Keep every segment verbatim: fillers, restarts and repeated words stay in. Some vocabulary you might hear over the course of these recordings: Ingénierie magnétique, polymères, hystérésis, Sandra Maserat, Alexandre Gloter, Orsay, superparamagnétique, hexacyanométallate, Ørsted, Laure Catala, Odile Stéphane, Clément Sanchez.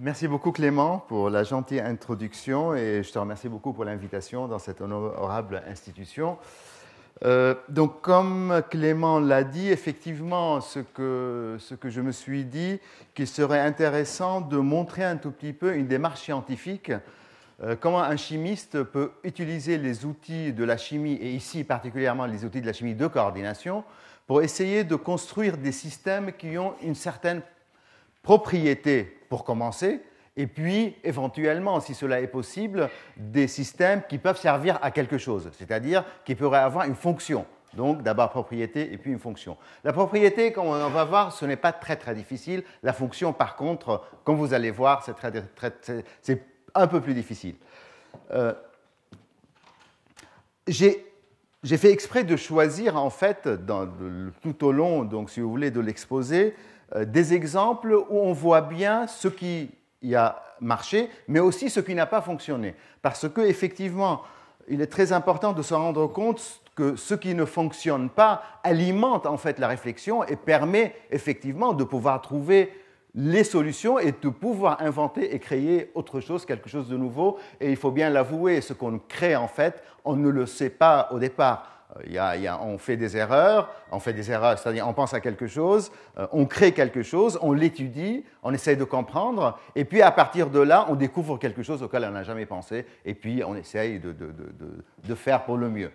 Merci beaucoup Clément pour la gentille introduction et je te remercie beaucoup pour l'invitation dans cette honorable institution. Euh, donc comme Clément l'a dit, effectivement, ce que, ce que je me suis dit, qu'il serait intéressant de montrer un tout petit peu une démarche scientifique, euh, comment un chimiste peut utiliser les outils de la chimie, et ici particulièrement les outils de la chimie de coordination, pour essayer de construire des systèmes qui ont une certaine propriété pour commencer, et puis éventuellement, si cela est possible, des systèmes qui peuvent servir à quelque chose, c'est-à-dire qui pourraient avoir une fonction. Donc d'abord propriété et puis une fonction. La propriété, comme on va voir, ce n'est pas très très difficile. La fonction, par contre, comme vous allez voir, c'est très, très, très, c'est un peu plus difficile. Euh, j'ai j'ai fait exprès de choisir, en fait, dans, tout au long, donc si vous voulez, de l'exposé, euh, des exemples où on voit bien ce qui il a marché, mais aussi ce qui n'a pas fonctionné. Parce que effectivement, il est très important de se rendre compte que ce qui ne fonctionne pas alimente en fait la réflexion et permet effectivement de pouvoir trouver les solutions et de pouvoir inventer et créer autre chose, quelque chose de nouveau. Et il faut bien l'avouer, ce qu'on crée en fait, on ne le sait pas au départ. Il y a, il y a, on fait des erreurs, on fait des erreurs, c'est-à-dire on pense à quelque chose, euh, on crée quelque chose, on l'étudie, on essaye de comprendre, et puis à partir de là, on découvre quelque chose auquel on n'a jamais pensé, et puis on essaye de, de, de, de, de faire pour le mieux.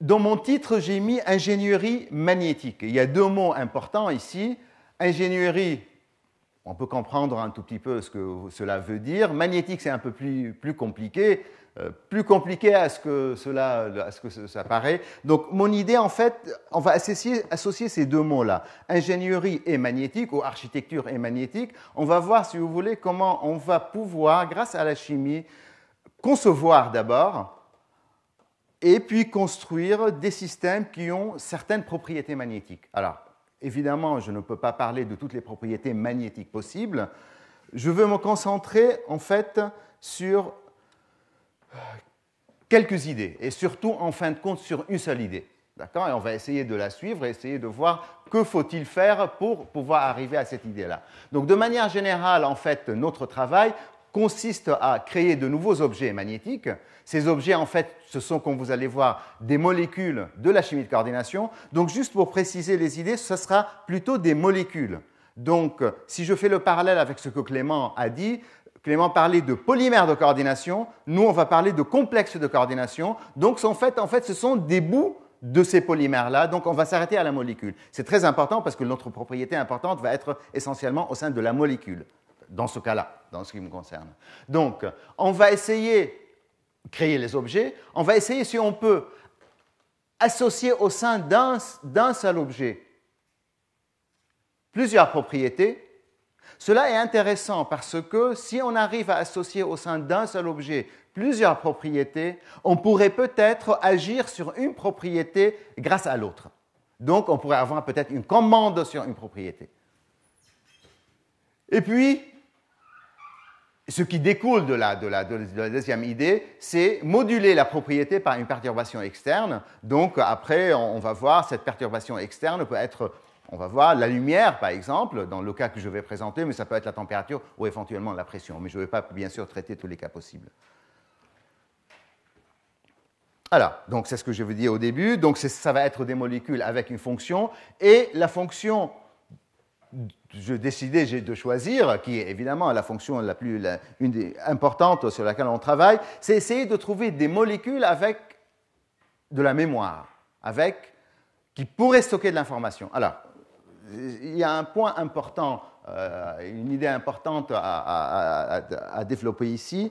Dans mon titre, j'ai mis « ingénierie magnétique ». Il y a deux mots importants ici. Ingénierie, on peut comprendre un tout petit peu ce que cela veut dire. Magnétique, c'est un peu plus, plus compliqué. Plus compliqué à ce que cela, à ce que ça paraît. Donc, mon idée, en fait, on va associer, associer ces deux mots-là, ingénierie et magnétique, ou architecture et magnétique. On va voir, si vous voulez, comment on va pouvoir, grâce à la chimie, concevoir d'abord et puis construire des systèmes qui ont certaines propriétés magnétiques. Alors, évidemment, je ne peux pas parler de toutes les propriétés magnétiques possibles. Je veux me concentrer, en fait, sur quelques idées, et surtout, en fin de compte, sur une seule idée. D'accord ? Et on va essayer de la suivre et essayer de voir que faut-il faire pour pouvoir arriver à cette idée-là. Donc, de manière générale, en fait, notre travail consiste à créer de nouveaux objets magnétiques. Ces objets, en fait, ce sont, comme vous allez voir, des molécules de la chimie de coordination. Donc, juste pour préciser les idées, ce sera plutôt des molécules. Donc, si je fais le parallèle avec ce que Clément a dit, Clément parlait de polymères de coordination, nous on va parler de complexes de coordination, donc en fait, en fait ce sont des bouts de ces polymères-là, donc on va s'arrêter à la molécule. C'est très important parce que notre propriété importante va être essentiellement au sein de la molécule, dans ce cas-là, dans ce qui me concerne. Donc on va essayer de créer les objets, on va essayer si on peut associer au sein d'un, d'un seul objet plusieurs propriétés. Cela est intéressant parce que si on arrive à associer au sein d'un seul objet plusieurs propriétés, on pourrait peut-être agir sur une propriété grâce à l'autre. Donc, on pourrait avoir peut-être une commande sur une propriété. Et puis, ce qui découle de la, de la, de la deuxième idée, c'est moduler la propriété par une perturbation externe. Donc, après, on va voir, cette perturbation externe peut être... On va voir la lumière, par exemple, dans le cas que je vais présenter, mais ça peut être la température ou éventuellement la pression. Mais je ne vais pas, bien sûr, traiter tous les cas possibles. Alors, donc c'est ce que je vous dis au début. Donc ça va être des molécules avec une fonction. Et la fonction, je décidais de choisir, qui est évidemment la fonction la plus la, une des importantes sur laquelle on travaille, c'est essayer de trouver des molécules avec de la mémoire, avec, qui pourraient stocker de l'information. Alors, il y a un point important, euh, une idée importante à, à, à, à développer ici.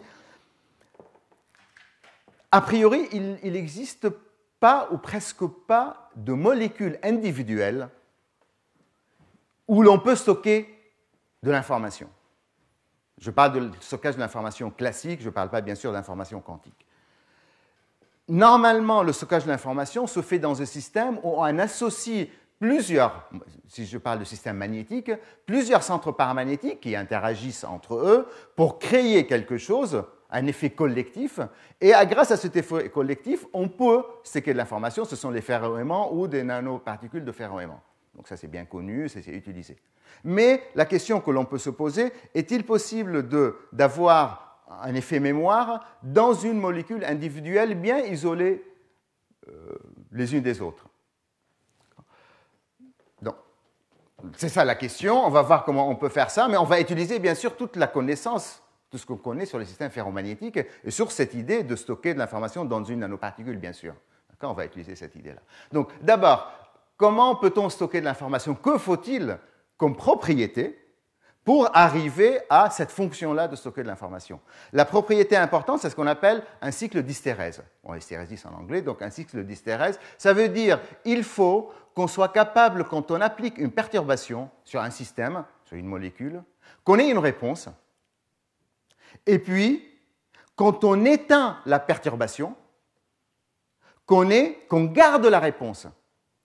A priori, il n'existe pas ou presque pas de molécules individuelles où l'on peut stocker de l'information. Je parle de stockage de l'information classique, je ne parle pas bien sûr d'information quantique. Normalement, le stockage de l'information se fait dans un système où on associe plusieurs, si je parle de système magnétique, plusieurs centres paramagnétiques qui interagissent entre eux pour créer quelque chose, un effet collectif. Et grâce à cet effet collectif, on peut stocker de l'information. Ce sont les ferroaimants ou des nanoparticules de ferroaimants. Donc ça, c'est bien connu, c'est utilisé. Mais la question que l'on peut se poser, est-il possible d'avoir un effet mémoire dans une molécule individuelle bien isolée euh, les unes des autres? C'est ça la question, on va voir comment on peut faire ça, mais on va utiliser bien sûr toute la connaissance, tout ce qu'on connaît sur les systèmes ferromagnétiques et sur cette idée de stocker de l'information dans une nanoparticule, bien sûr. On va utiliser cette idée-là. Donc d'abord, comment peut-on stocker de l'information? Que faut-il comme propriété pour arriver à cette fonction-là de stocker de l'information? La propriété importante, c'est ce qu'on appelle un cycle d'hystérèse. On hystérésis en anglais, donc un cycle d'hystérèse, ça veut dire il faut qu'on soit capable, quand on applique une perturbation sur un système, sur une molécule, qu'on ait une réponse. Et puis, quand on éteint la perturbation, qu'on ait, qu'on garde la réponse,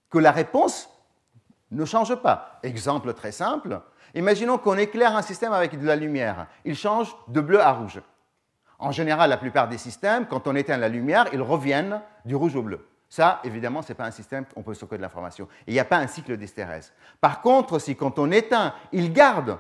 que la réponse ne change pas. Exemple très simple, imaginons qu'on éclaire un système avec de la lumière. Il change de bleu à rouge. En général, la plupart des systèmes, quand on éteint la lumière, ils reviennent du rouge au bleu. Ça, évidemment, ce n'est pas un système où on peut stocker de l'information. Il n'y a pas un cycle d'hystérèse. Par contre, si quand on éteint, il garde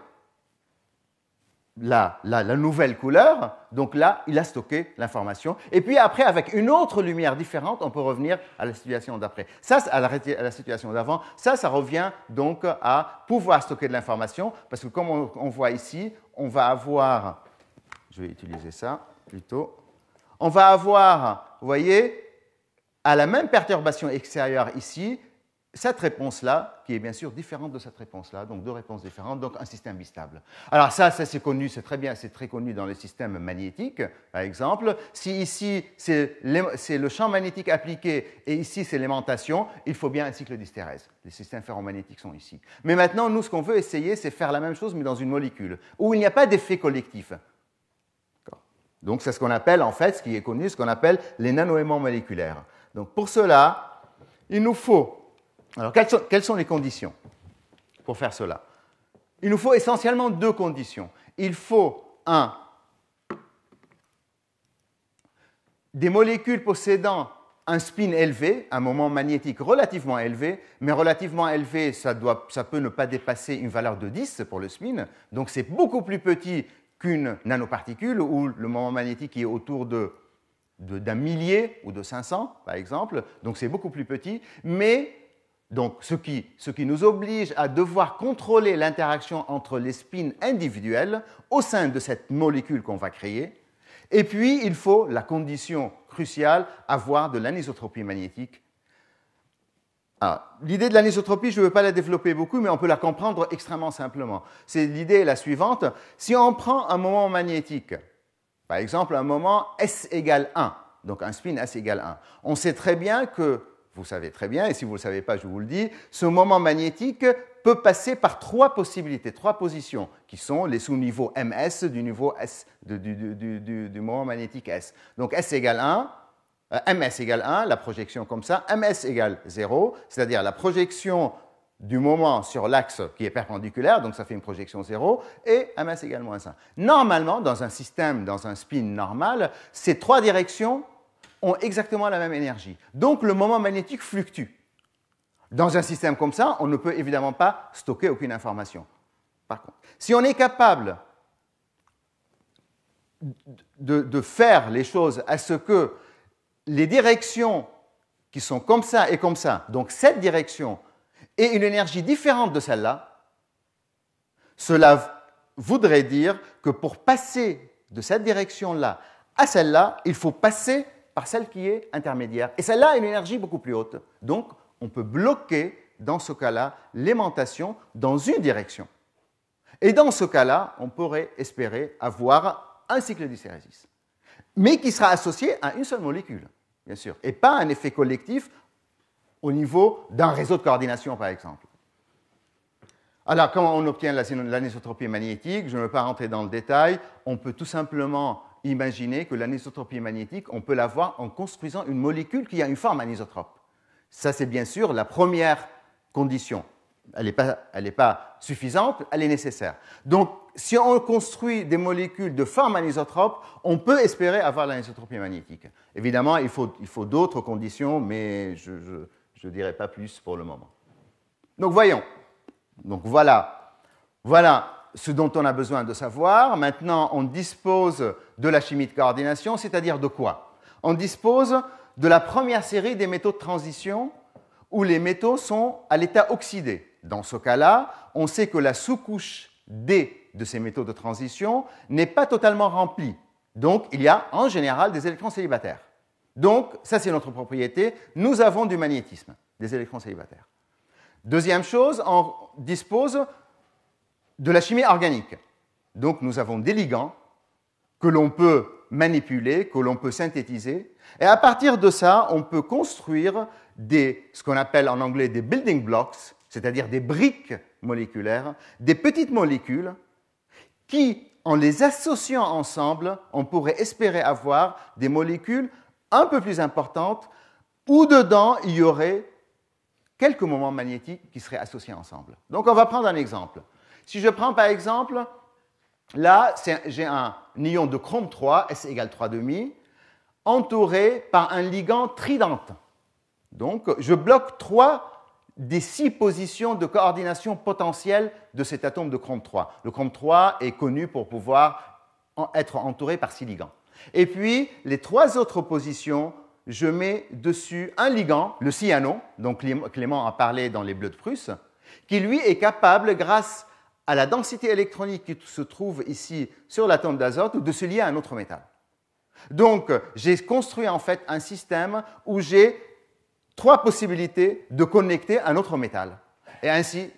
la, la, la nouvelle couleur, donc là, il a stocké l'information. Et puis après, avec une autre lumière différente, on peut revenir à la situation d'après. Ça, à la, à la situation d'avant, ça, ça revient donc à pouvoir stocker de l'information, parce que comme on, on voit ici, on va avoir... Je vais utiliser ça plutôt. On va avoir, vous voyez... à la même perturbation extérieure ici, cette réponse-là, qui est bien sûr différente de cette réponse-là, donc deux réponses différentes, donc un système bistable. Alors ça, ça c'est connu, c'est très bien, c'est très connu dans les systèmes magnétiques, par exemple. Si ici, c'est le champ magnétique appliqué et ici, c'est l'aimantation, il faut bien un cycle d'hystérèse. Les systèmes ferromagnétiques sont ici. Mais maintenant, nous, ce qu'on veut essayer, c'est faire la même chose, mais dans une molécule, où il n'y a pas d'effet collectif. Donc c'est ce qu'on appelle, en fait, ce qui est connu, ce qu'on appelle les nanoaimants moléculaires. Donc pour cela, il nous faut... Alors quelles sont, quelles sont les conditions pour faire cela? Il nous faut essentiellement deux conditions. Il faut, un, des molécules possédant un spin élevé, un moment magnétique relativement élevé, mais relativement élevé, ça, doit, ça peut ne pas dépasser une valeur de dix pour le spin, donc c'est beaucoup plus petit qu'une nanoparticule où le moment magnétique est autour de... d'un millier ou de cinq cents, par exemple, donc c'est beaucoup plus petit, mais donc, ce, qui, ce qui nous oblige à devoir contrôler l'interaction entre les spins individuels au sein de cette molécule qu'on va créer, et puis il faut, la condition cruciale, avoir de l'anisotropie magnétique. L'idée de l'anisotropie, je ne veux pas la développer beaucoup, mais on peut la comprendre extrêmement simplement. L'idée est la suivante, si on prend un moment magnétique, par exemple, un moment S égale un, donc un spin S égale un. On sait très bien que, vous savez très bien, et si vous ne le savez pas, je vous le dis, ce moment magnétique peut passer par trois possibilités, trois positions, qui sont les sous-niveaux M S du niveau S, du, du, du, du, du moment magnétique S. Donc S égale un, M S égale un, la projection comme ça, M S égale zéro, c'est-à-dire la projection du moment sur l'axe qui est perpendiculaire, donc ça fait une projection zéro, et M S égale moins un. Normalement, dans un système, dans un spin normal, ces trois directions ont exactement la même énergie. Donc le moment magnétique fluctue. Dans un système comme ça, on ne peut évidemment pas stocker aucune information. Par contre, si on est capable de, de faire les choses à ce que les directions qui sont comme ça et comme ça, donc cette direction, et une énergie différente de celle-là, cela voudrait dire que pour passer de cette direction-là à celle-là, il faut passer par celle qui est intermédiaire. Et celle-là a une énergie beaucoup plus haute. Donc, on peut bloquer, dans ce cas-là, l'aimantation dans une direction. Et dans ce cas-là, on pourrait espérer avoir un cycle d'hystérésis, mais qui sera associé à une seule molécule, bien sûr, et pas un effet collectif au niveau d'un réseau de coordination, par exemple. Alors, comment on obtient l'anisotropie magnétique? Je ne veux pas rentrer dans le détail. On peut tout simplement imaginer que l'anisotropie magnétique, on peut l'avoir en construisant une molécule qui a une forme anisotrope. Ça, c'est bien sûr la première condition. Elle n'est pas, elle n'est pas suffisante, elle est nécessaire. Donc, si on construit des molécules de forme anisotrope, on peut espérer avoir l'anisotropie magnétique. Évidemment, il faut, il faut d'autres conditions, mais je... je Je ne dirai pas plus pour le moment. Donc voyons. Donc voilà. Voilà ce dont on a besoin de savoir. Maintenant, on dispose de la chimie de coordination, c'est-à-dire de quoi? On dispose de la première série des métaux de transition où les métaux sont à l'état oxydé. Dans ce cas-là, on sait que la sous-couche D de ces métaux de transition n'est pas totalement remplie. Donc, il y a en général des électrons célibataires. Donc, ça c'est notre propriété, nous avons du magnétisme, des électrons célibataires. Deuxième chose, on dispose de la chimie organique. Donc, nous avons des ligands que l'on peut manipuler, que l'on peut synthétiser. Et à partir de ça, on peut construire des, ce qu'on appelle en anglais des building blocks, c'est-à-dire des briques moléculaires, des petites molécules qui, en les associant ensemble, on pourrait espérer avoir des molécules un peu plus importantes où dedans il y aurait quelques moments magnétiques qui seraient associés ensemble. Donc on va prendre un exemple. Si je prends par exemple, là j'ai un ion de chrome trois, S égale trois virgule cinq, entouré par un ligand tridente. Donc je bloque trois des six positions de coordination potentielle de cet atome de chrome trois. Le chrome trois est connu pour pouvoir être entouré par six ligands. Et puis, les trois autres positions, je mets dessus un ligand, le cyano, dont Clément a parlé dans les Bleus de Prusse, qui lui est capable, grâce à la densité électronique qui se trouve ici sur l'atome d'azote, de se lier à un autre métal. Donc, j'ai construit en fait un système où j'ai trois possibilités de connecter un autre métal. Et ainsi,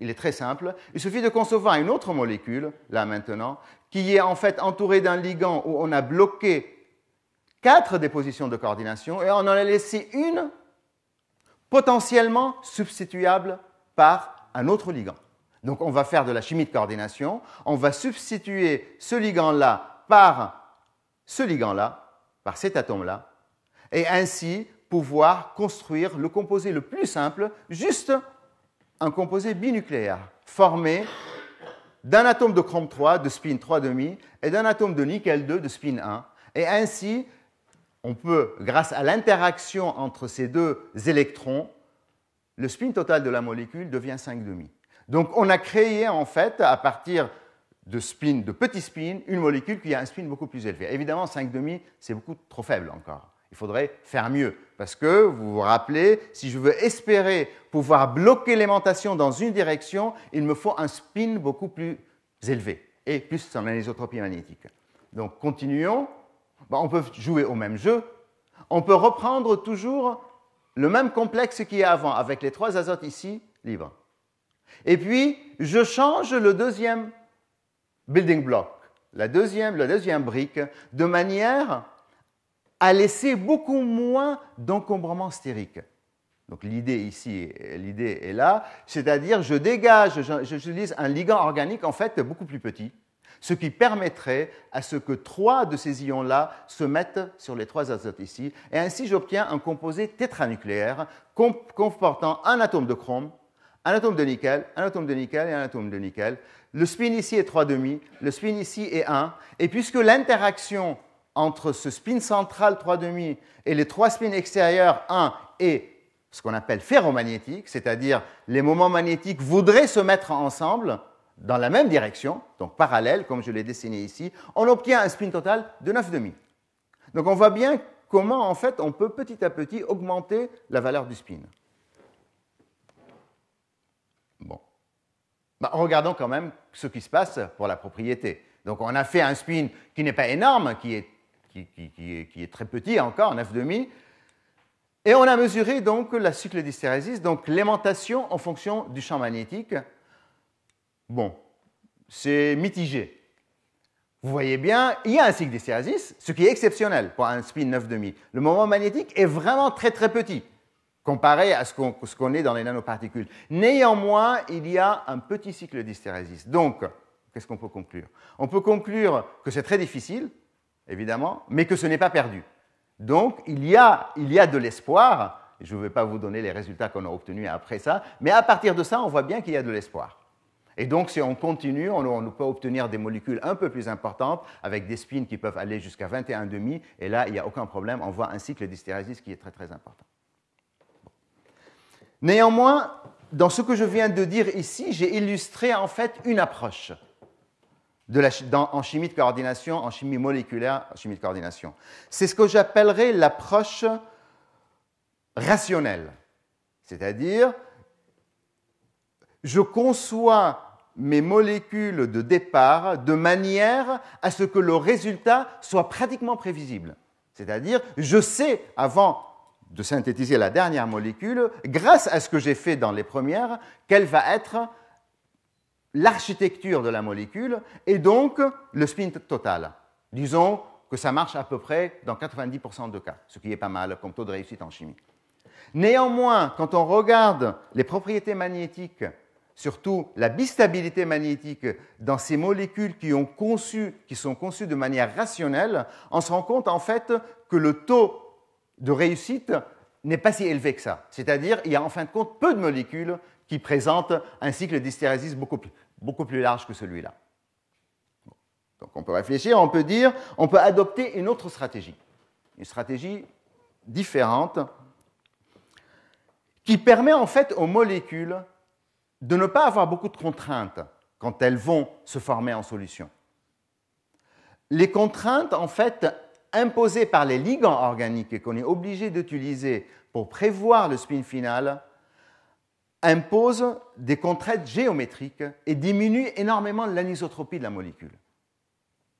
il est très simple, il suffit de concevoir une autre molécule, là maintenant, qui est en fait entourée d'un ligand où on a bloqué quatre des positions de coordination et on en a laissé une potentiellement substituable par un autre ligand. Donc on va faire de la chimie de coordination, on va substituer ce ligand-là par ce ligand-là, par cet atome-là, et ainsi pouvoir construire le composé le plus simple, juste un composé binucléaire formé d'un atome de chrome trois de spin trois virgule cinq et d'un atome de nickel deux de spin un. Et ainsi, on peut, grâce à l'interaction entre ces deux électrons, le spin total de la molécule devient cinq virgule cinq. Donc on a créé en fait, à partir de spin, de petits spins, une molécule qui a un spin beaucoup plus élevé. Évidemment, cinq virgule cinq, c'est beaucoup trop faible encore. Il faudrait faire mieux, parce que, vous vous rappelez, si je veux espérer pouvoir bloquer l'aimantation dans une direction, il me faut un spin beaucoup plus élevé, et plus en anisotropie magnétique. Donc, continuons. Ben, on peut jouer au même jeu. On peut reprendre toujours le même complexe qu'il y a avant, avec les trois azotes ici, libres. Et puis, je change le deuxième building block, la deuxième, la deuxième brique, de manière à laisser beaucoup moins d'encombrement stérique. Donc l'idée ici, l'idée est là, c'est-à-dire je dégage, j'utilise un ligand organique en fait beaucoup plus petit, ce qui permettrait à ce que trois de ces ions-là se mettent sur les trois azotes ici, et ainsi j'obtiens un composé tétranucléaire comportant un atome de chrome, un atome de nickel, un atome de nickel et un atome de nickel. Le spin ici est trois virgule cinq, le spin ici est un, et puisque l'interaction entre ce spin central trois virgule cinq et les trois spins extérieurs un et ce qu'on appelle ferromagnétique, c'est-à-dire les moments magnétiques voudraient se mettre ensemble dans la même direction, donc parallèle, comme je l'ai dessiné ici, on obtient un spin total de neuf virgule cinq. Donc on voit bien comment en fait on peut petit à petit augmenter la valeur du spin. Bon. Ben, regardons quand même ce qui se passe pour la propriété. Donc on a fait un spin qui n'est pas énorme, qui est, qui, qui, qui est, qui est très petit encore, neuf virgule cinq. Et on a mesuré donc la cycle d'hystérésis, donc l'aimantation en fonction du champ magnétique. Bon, c'est mitigé. Vous voyez bien, il y a un cycle d'hystérésis, ce qui est exceptionnel pour un spin neuf virgule cinq. Le moment magnétique est vraiment très très petit, comparé à ce qu'on qu'on est dans les nanoparticules. Néanmoins, il y a un petit cycle d'hystérésis. Donc, qu'est-ce qu'on peut conclure? On peut conclure que c'est très difficile, évidemment, mais que ce n'est pas perdu. Donc, il y a, il y a de l'espoir. Je ne vais pas vous donner les résultats qu'on a obtenus après ça, mais à partir de ça, on voit bien qu'il y a de l'espoir. Et donc, si on continue, on, on peut obtenir des molécules un peu plus importantes, avec des spins qui peuvent aller jusqu'à vingt et un virgule cinq, et là, il n'y a aucun problème. On voit un cycle d'hystérésis qui est très, très important. Bon. Néanmoins, dans ce que je viens de dire ici, j'ai illustré en fait une approche de la, dans, en chimie de coordination, en chimie moléculaire, en chimie de coordination. C'est ce que j'appellerais l'approche rationnelle. C'est-à-dire, je conçois mes molécules de départ de manière à ce que le résultat soit pratiquement prévisible. C'est-à-dire, je sais avant de synthétiser la dernière molécule, grâce à ce que j'ai fait dans les premières, quelle va être l'architecture de la molécule et donc le spin total. Disons que ça marche à peu près dans quatre-vingt-dix pour cent de cas, ce qui est pas mal comme taux de réussite en chimie. Néanmoins, quand on regarde les propriétés magnétiques, surtout la bistabilité magnétique dans ces molécules qui, ont conçu, qui sont conçues de manière rationnelle, on se rend compte en fait que le taux de réussite n'est pas si élevé que ça. C'est-à-dire, il y a en fin de compte peu de molécules qui présentent un cycle d'hystérésis beaucoup, beaucoup plus large que celui-là. Donc on peut réfléchir, on peut dire, on peut adopter une autre stratégie, une stratégie différente qui permet en fait aux molécules de ne pas avoir beaucoup de contraintes quand elles vont se former en solution. Les contraintes, en fait, imposées par les ligands organiques et qu'on est obligé d'utiliser pour prévoir le spin final, imposent des contraintes géométriques et diminuent énormément l'anisotropie de la molécule.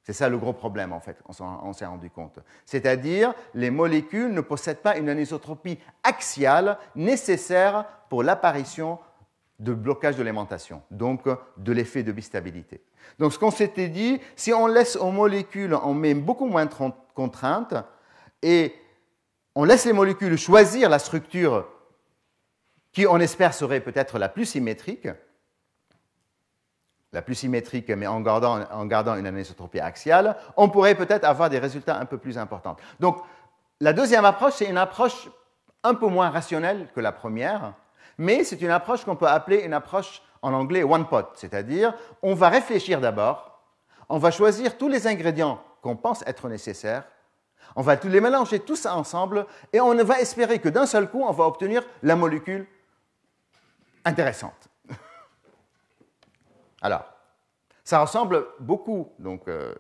C'est ça le gros problème, en fait, on s'est rendu compte. C'est-à-dire, les molécules ne possèdent pas une anisotropie axiale nécessaire pour l'apparition de blocage de l'aimantation, donc de l'effet de bistabilité. Donc ce qu'on s'était dit, si on laisse aux molécules, on met beaucoup moins de contraintes et on laisse les molécules choisir la structure qui, on espère, serait peut-être la plus symétrique, la plus symétrique, mais en gardant, en gardant une anisotropie axiale, on pourrait peut-être avoir des résultats un peu plus importants. Donc la deuxième approche, c'est une approche un peu moins rationnelle que la première, mais c'est une approche qu'on peut appeler une approche en anglais « one pot », c'est-à-dire on va réfléchir d'abord, on va choisir tous les ingrédients qu'on pense être nécessaires, on va tous les mélanger tous ensemble et on va espérer que d'un seul coup, on va obtenir la molécule intéressante. Alors, ça ressemble beaucoup, donc euh,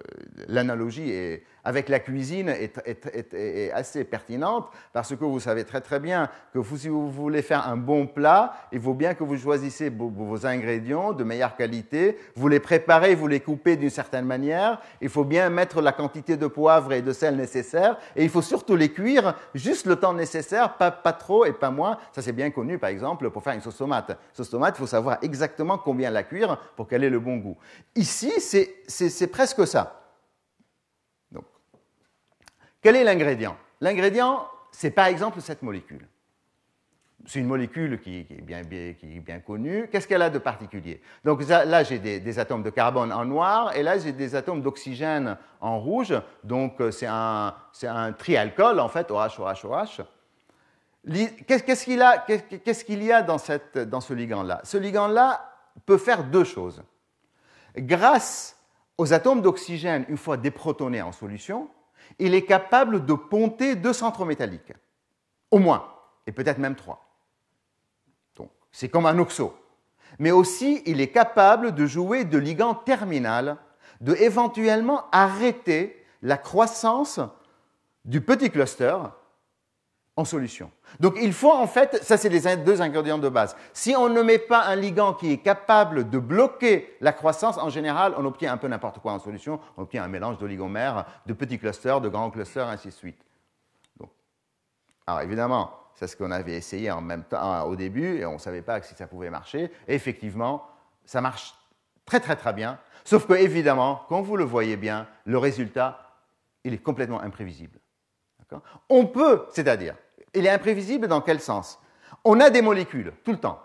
l'analogie avec la cuisine est, est, est, est assez pertinente parce que vous savez très très bien que vous, si vous voulez faire un bon plat, il vaut bien que vous choisissez vos, vos ingrédients de meilleure qualité, vous les préparez, vous les coupez d'une certaine manière, il faut bien mettre la quantité de poivre et de sel nécessaire et il faut surtout les cuire juste le temps nécessaire, pas, pas trop et pas moins. Ça c'est bien connu par exemple pour faire une sauce tomate. Sauce tomate, il faut savoir exactement combien la cuire pour qu'elle ait le bon goût. Ici, c'est presque ça. Donc, quel est l'ingrédient? L'ingrédient, c'est par exemple cette molécule. C'est une molécule qui, qui, est bien, qui est bien connue. Qu'est-ce qu'elle a de particulier? Donc là, j'ai des, des atomes de carbone en noir et là, j'ai des atomes d'oxygène en rouge. Donc, c'est un, un trialcool, en fait, O H, O H, O H. Qu'est-ce qu'il a, qu'est-ce qu'il y a dans, cette, dans ce ligand-là? Ce ligand-là peut faire deux choses. Grâce aux atomes d'oxygène, une fois déprotonés en solution, il est capable de ponter deux centres métalliques, au moins, et peut-être même trois. Donc, c'est comme un oxo. Mais aussi, il est capable de jouer de ligand terminal, de éventuellement arrêter la croissance du petit cluster en solution. Donc il faut en fait, ça c'est les deux ingrédients de base. Si on ne met pas un ligand qui est capable de bloquer la croissance, en général on obtient un peu n'importe quoi en solution, on obtient un mélange d'oligomères, de petits clusters, de grands clusters, ainsi de suite. Donc, alors évidemment, c'est ce qu'on avait essayé en même temps au début et on ne savait pas si ça pouvait marcher. Et effectivement, ça marche très très très bien, sauf que évidemment, quand vous le voyez bien, le résultat, il est complètement imprévisible. On peut, c'est-à-dire, il est imprévisible dans quel sens? On a des molécules, tout le temps.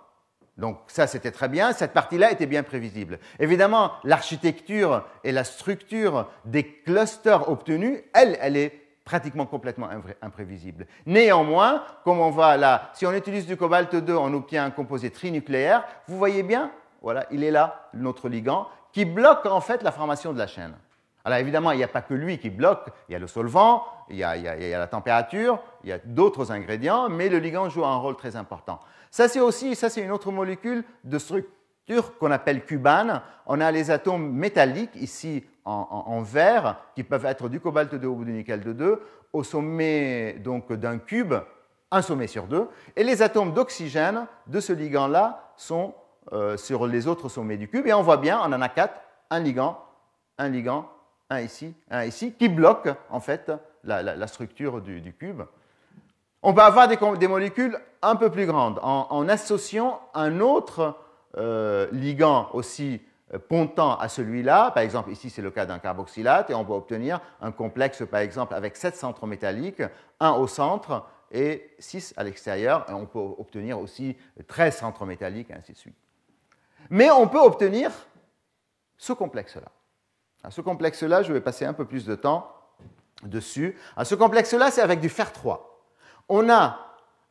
Donc ça, c'était très bien, cette partie-là était bien prévisible. Évidemment, l'architecture et la structure des clusters obtenus, elle, elle est pratiquement complètement imprévisible. Néanmoins, comme on va là, si on utilise du cobalt deux, on obtient un composé trinucléaire, vous voyez bien, voilà, il est là, notre ligand, qui bloque en fait la formation de la chaîne. Alors évidemment, il n'y a pas que lui qui bloque, il y a le solvant, il y a, il y a, il y a la température, il y a d'autres ingrédients, mais le ligand joue un rôle très important. Ça c'est aussi, ça c'est une autre molécule de structure qu'on appelle cubane. On a les atomes métalliques ici en, en, en vert, qui peuvent être du cobalt deux ou du nickel deux, au sommet donc d'un cube, un sommet sur deux, et les atomes d'oxygène de ce ligand-là sont euh, sur les autres sommets du cube, et on voit bien, on en a quatre, un ligand, un ligand, un ici, un ici, qui bloque en fait la, la, la structure du, du cube. On peut avoir des, des molécules un peu plus grandes, en, en associant un autre euh, ligand aussi pontant à celui-là, par exemple ici c'est le cas d'un carboxylate, et on peut obtenir un complexe par exemple avec sept centres métalliques, un au centre et six à l'extérieur, et on peut obtenir aussi treize centres métalliques, et ainsi de suite. Mais on peut obtenir ce complexe-là. À ce complexe-là, je vais passer un peu plus de temps dessus. À ce complexe-là, c'est avec du fer trois. On a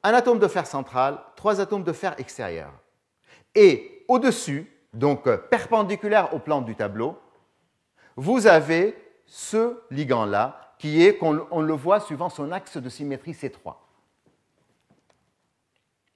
un atome de fer central, trois atomes de fer extérieur. Et au-dessus, donc perpendiculaire au plan du tableau, vous avez ce ligand-là, qui est, qu'on on le voit suivant son axe de symétrie C trois.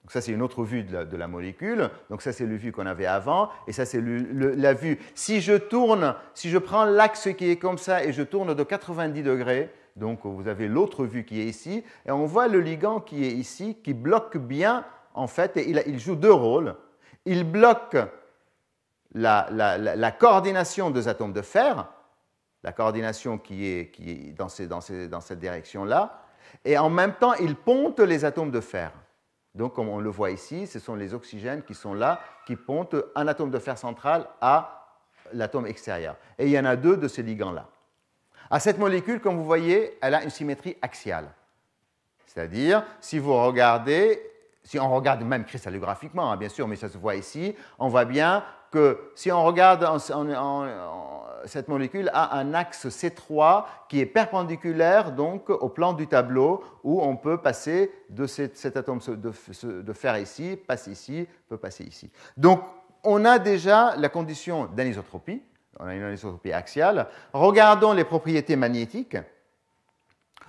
Donc ça, c'est une autre vue de la, de la molécule. Donc ça, c'est la vue qu'on avait avant. Et ça, c'est le, le, la vue. Si je tourne, si je prends l'axe qui est comme ça et je tourne de quatre-vingt-dix degrés, donc vous avez l'autre vue qui est ici. Et on voit le ligand qui est ici, qui bloque bien, en fait, et il, il joue deux rôles. Il bloque la, la, la, la coordination des atomes de fer, la coordination qui est, qui est dans, ces, dans, ces, dans cette direction-là, et en même temps, il ponte les atomes de fer. Donc, comme on le voit ici, ce sont les oxygènes qui sont là, qui pontent un atome de fer central à l'atome extérieur. Et il y en a deux de ces ligands-là. À cette molécule, comme vous voyez, elle a une symétrie axiale. C'est-à-dire, si vous regardez, si on regarde même cristallographiquement, hein, bien sûr, mais ça se voit ici, on voit bien que si on regarde, on, on, on, cette molécule a un axe C trois qui est perpendiculaire donc au plan du tableau où on peut passer de cet, cet atome de, de fer ici, passe ici, peut passer ici. Donc on a déjà la condition d'anisotropie, on a une anisotropie axiale. Regardons les propriétés magnétiques.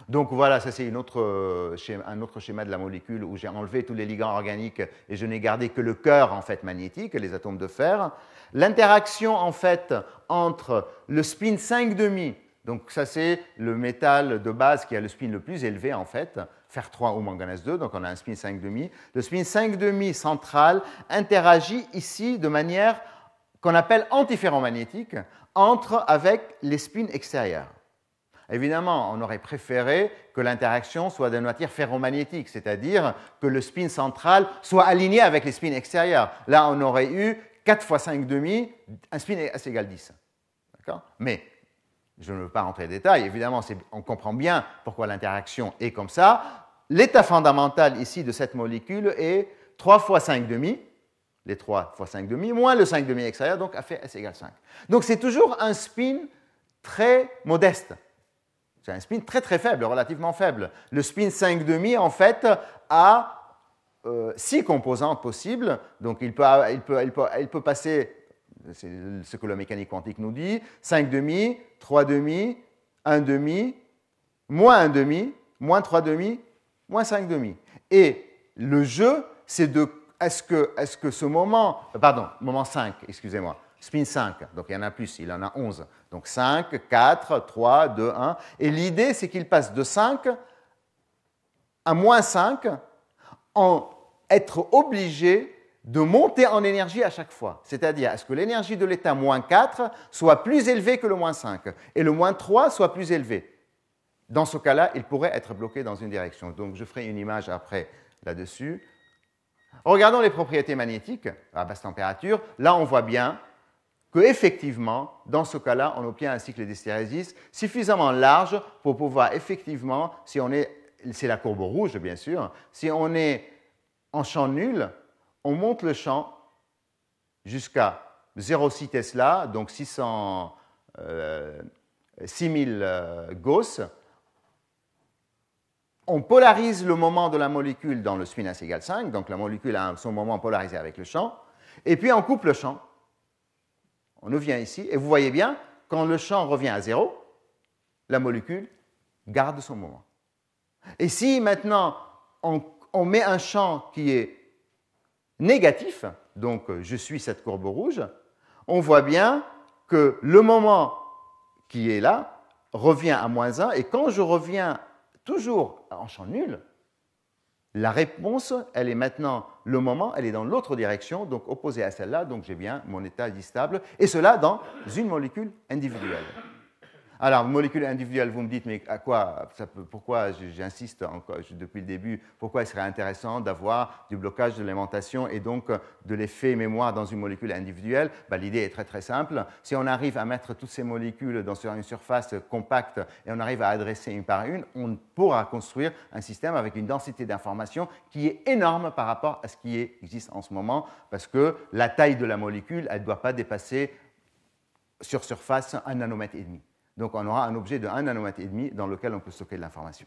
Donc voilà, ça c'est une autre schéma, un autre schéma de la molécule où j'ai enlevé tous les ligands organiques et je n'ai gardé que le cœur en fait magnétique, les atomes de fer. L'interaction en fait entre le spin cinq virgule cinq, donc ça c'est le métal de base qui a le spin le plus élevé en fait, fer trois ou manganèse deux, donc on a un spin cinq virgule cinq. Le spin cinq virgule cinq central interagit ici de manière qu'on appelle antiferromagnétique entre avec les spins extérieurs. Évidemment, on aurait préféré que l'interaction soit de matière ferromagnétique, c'est-à-dire que le spin central soit aligné avec les spins extérieurs. Là, on aurait eu quatre fois cinq virgule cinq, un spin S égale dix. Mais je ne veux pas rentrer en détail, évidemment, on comprend bien pourquoi l'interaction est comme ça. L'état fondamental ici de cette molécule est trois fois cinq virgule cinq, les trois fois cinq virgule cinq, moins le cinq virgule cinq extérieur, donc a fait S égale cinq. Donc c'est toujours un spin très modeste. C'est un spin très très faible, relativement faible. Le spin cinq virgule cinq en fait a euh, six composantes possibles. Donc il peut, il peut, il peut, il peut passer, c'est ce que la mécanique quantique nous dit, cinq virgule cinq, trois virgule cinq, un virgule cinq, moins un virgule cinq, moins trois virgule cinq, moins cinq virgule cinq. Et le jeu, c'est de, est-ce que, est-ce que ce moment, pardon, moment cinq, excusez-moi, spin cinq, donc il y en a plus, il en a onze. Donc cinq, quatre, trois, deux, un. Et l'idée, c'est qu'il passe de cinq à moins cinq en être obligé de monter en énergie à chaque fois. C'est-à-dire, est-ce que l'énergie de l'état moins quatre soit plus élevée que le moins cinq et le moins trois soit plus élevé. Dans ce cas-là, il pourrait être bloqué dans une direction. Donc je ferai une image après là-dessus. Regardons les propriétés magnétiques à basse température. Là, on voit bien qu'effectivement, dans ce cas-là, on obtient un cycle d'hystérésis suffisamment large pour pouvoir effectivement, si on est, c'est la courbe rouge bien sûr, si on est en champ nul, on monte le champ jusqu'à zéro virgule six Tesla, donc six cents, euh, six mille euh, Gauss. On polarise le moment de la molécule dans le spin S égale cinq, donc la molécule a son moment polarisé avec le champ, et puis on coupe le champ. On revient ici, et vous voyez bien quand le champ revient à zéro, la molécule garde son moment. Et si maintenant on, on met un champ qui est négatif, donc je suis cette courbe rouge, on voit bien que le moment qui est là revient à moins un, et quand je reviens toujours en champ nul, la réponse, elle est maintenant, le moment, elle est dans l'autre direction, donc opposée à celle-là, donc j'ai bien mon état distable, et cela dans une molécule individuelle. Alors, molécule individuelle, vous me dites, mais à quoi, ça peut, pourquoi, j'insiste depuis le début, pourquoi il serait intéressant d'avoir du blocage de l'alimentation et donc de l'effet mémoire dans une molécule individuelle? Ben, l'idée est très très simple. Si on arrive à mettre toutes ces molécules dans une surface compacte et on arrive à adresser une par une, on pourra construire un système avec une densité d'informations qui est énorme par rapport à ce qui existe en ce moment, parce que la taille de la molécule, elle ne doit pas dépasser sur surface un nanomètre et demi. Donc, on aura un objet de un nanomètre et demi dans lequel on peut stocker de l'information.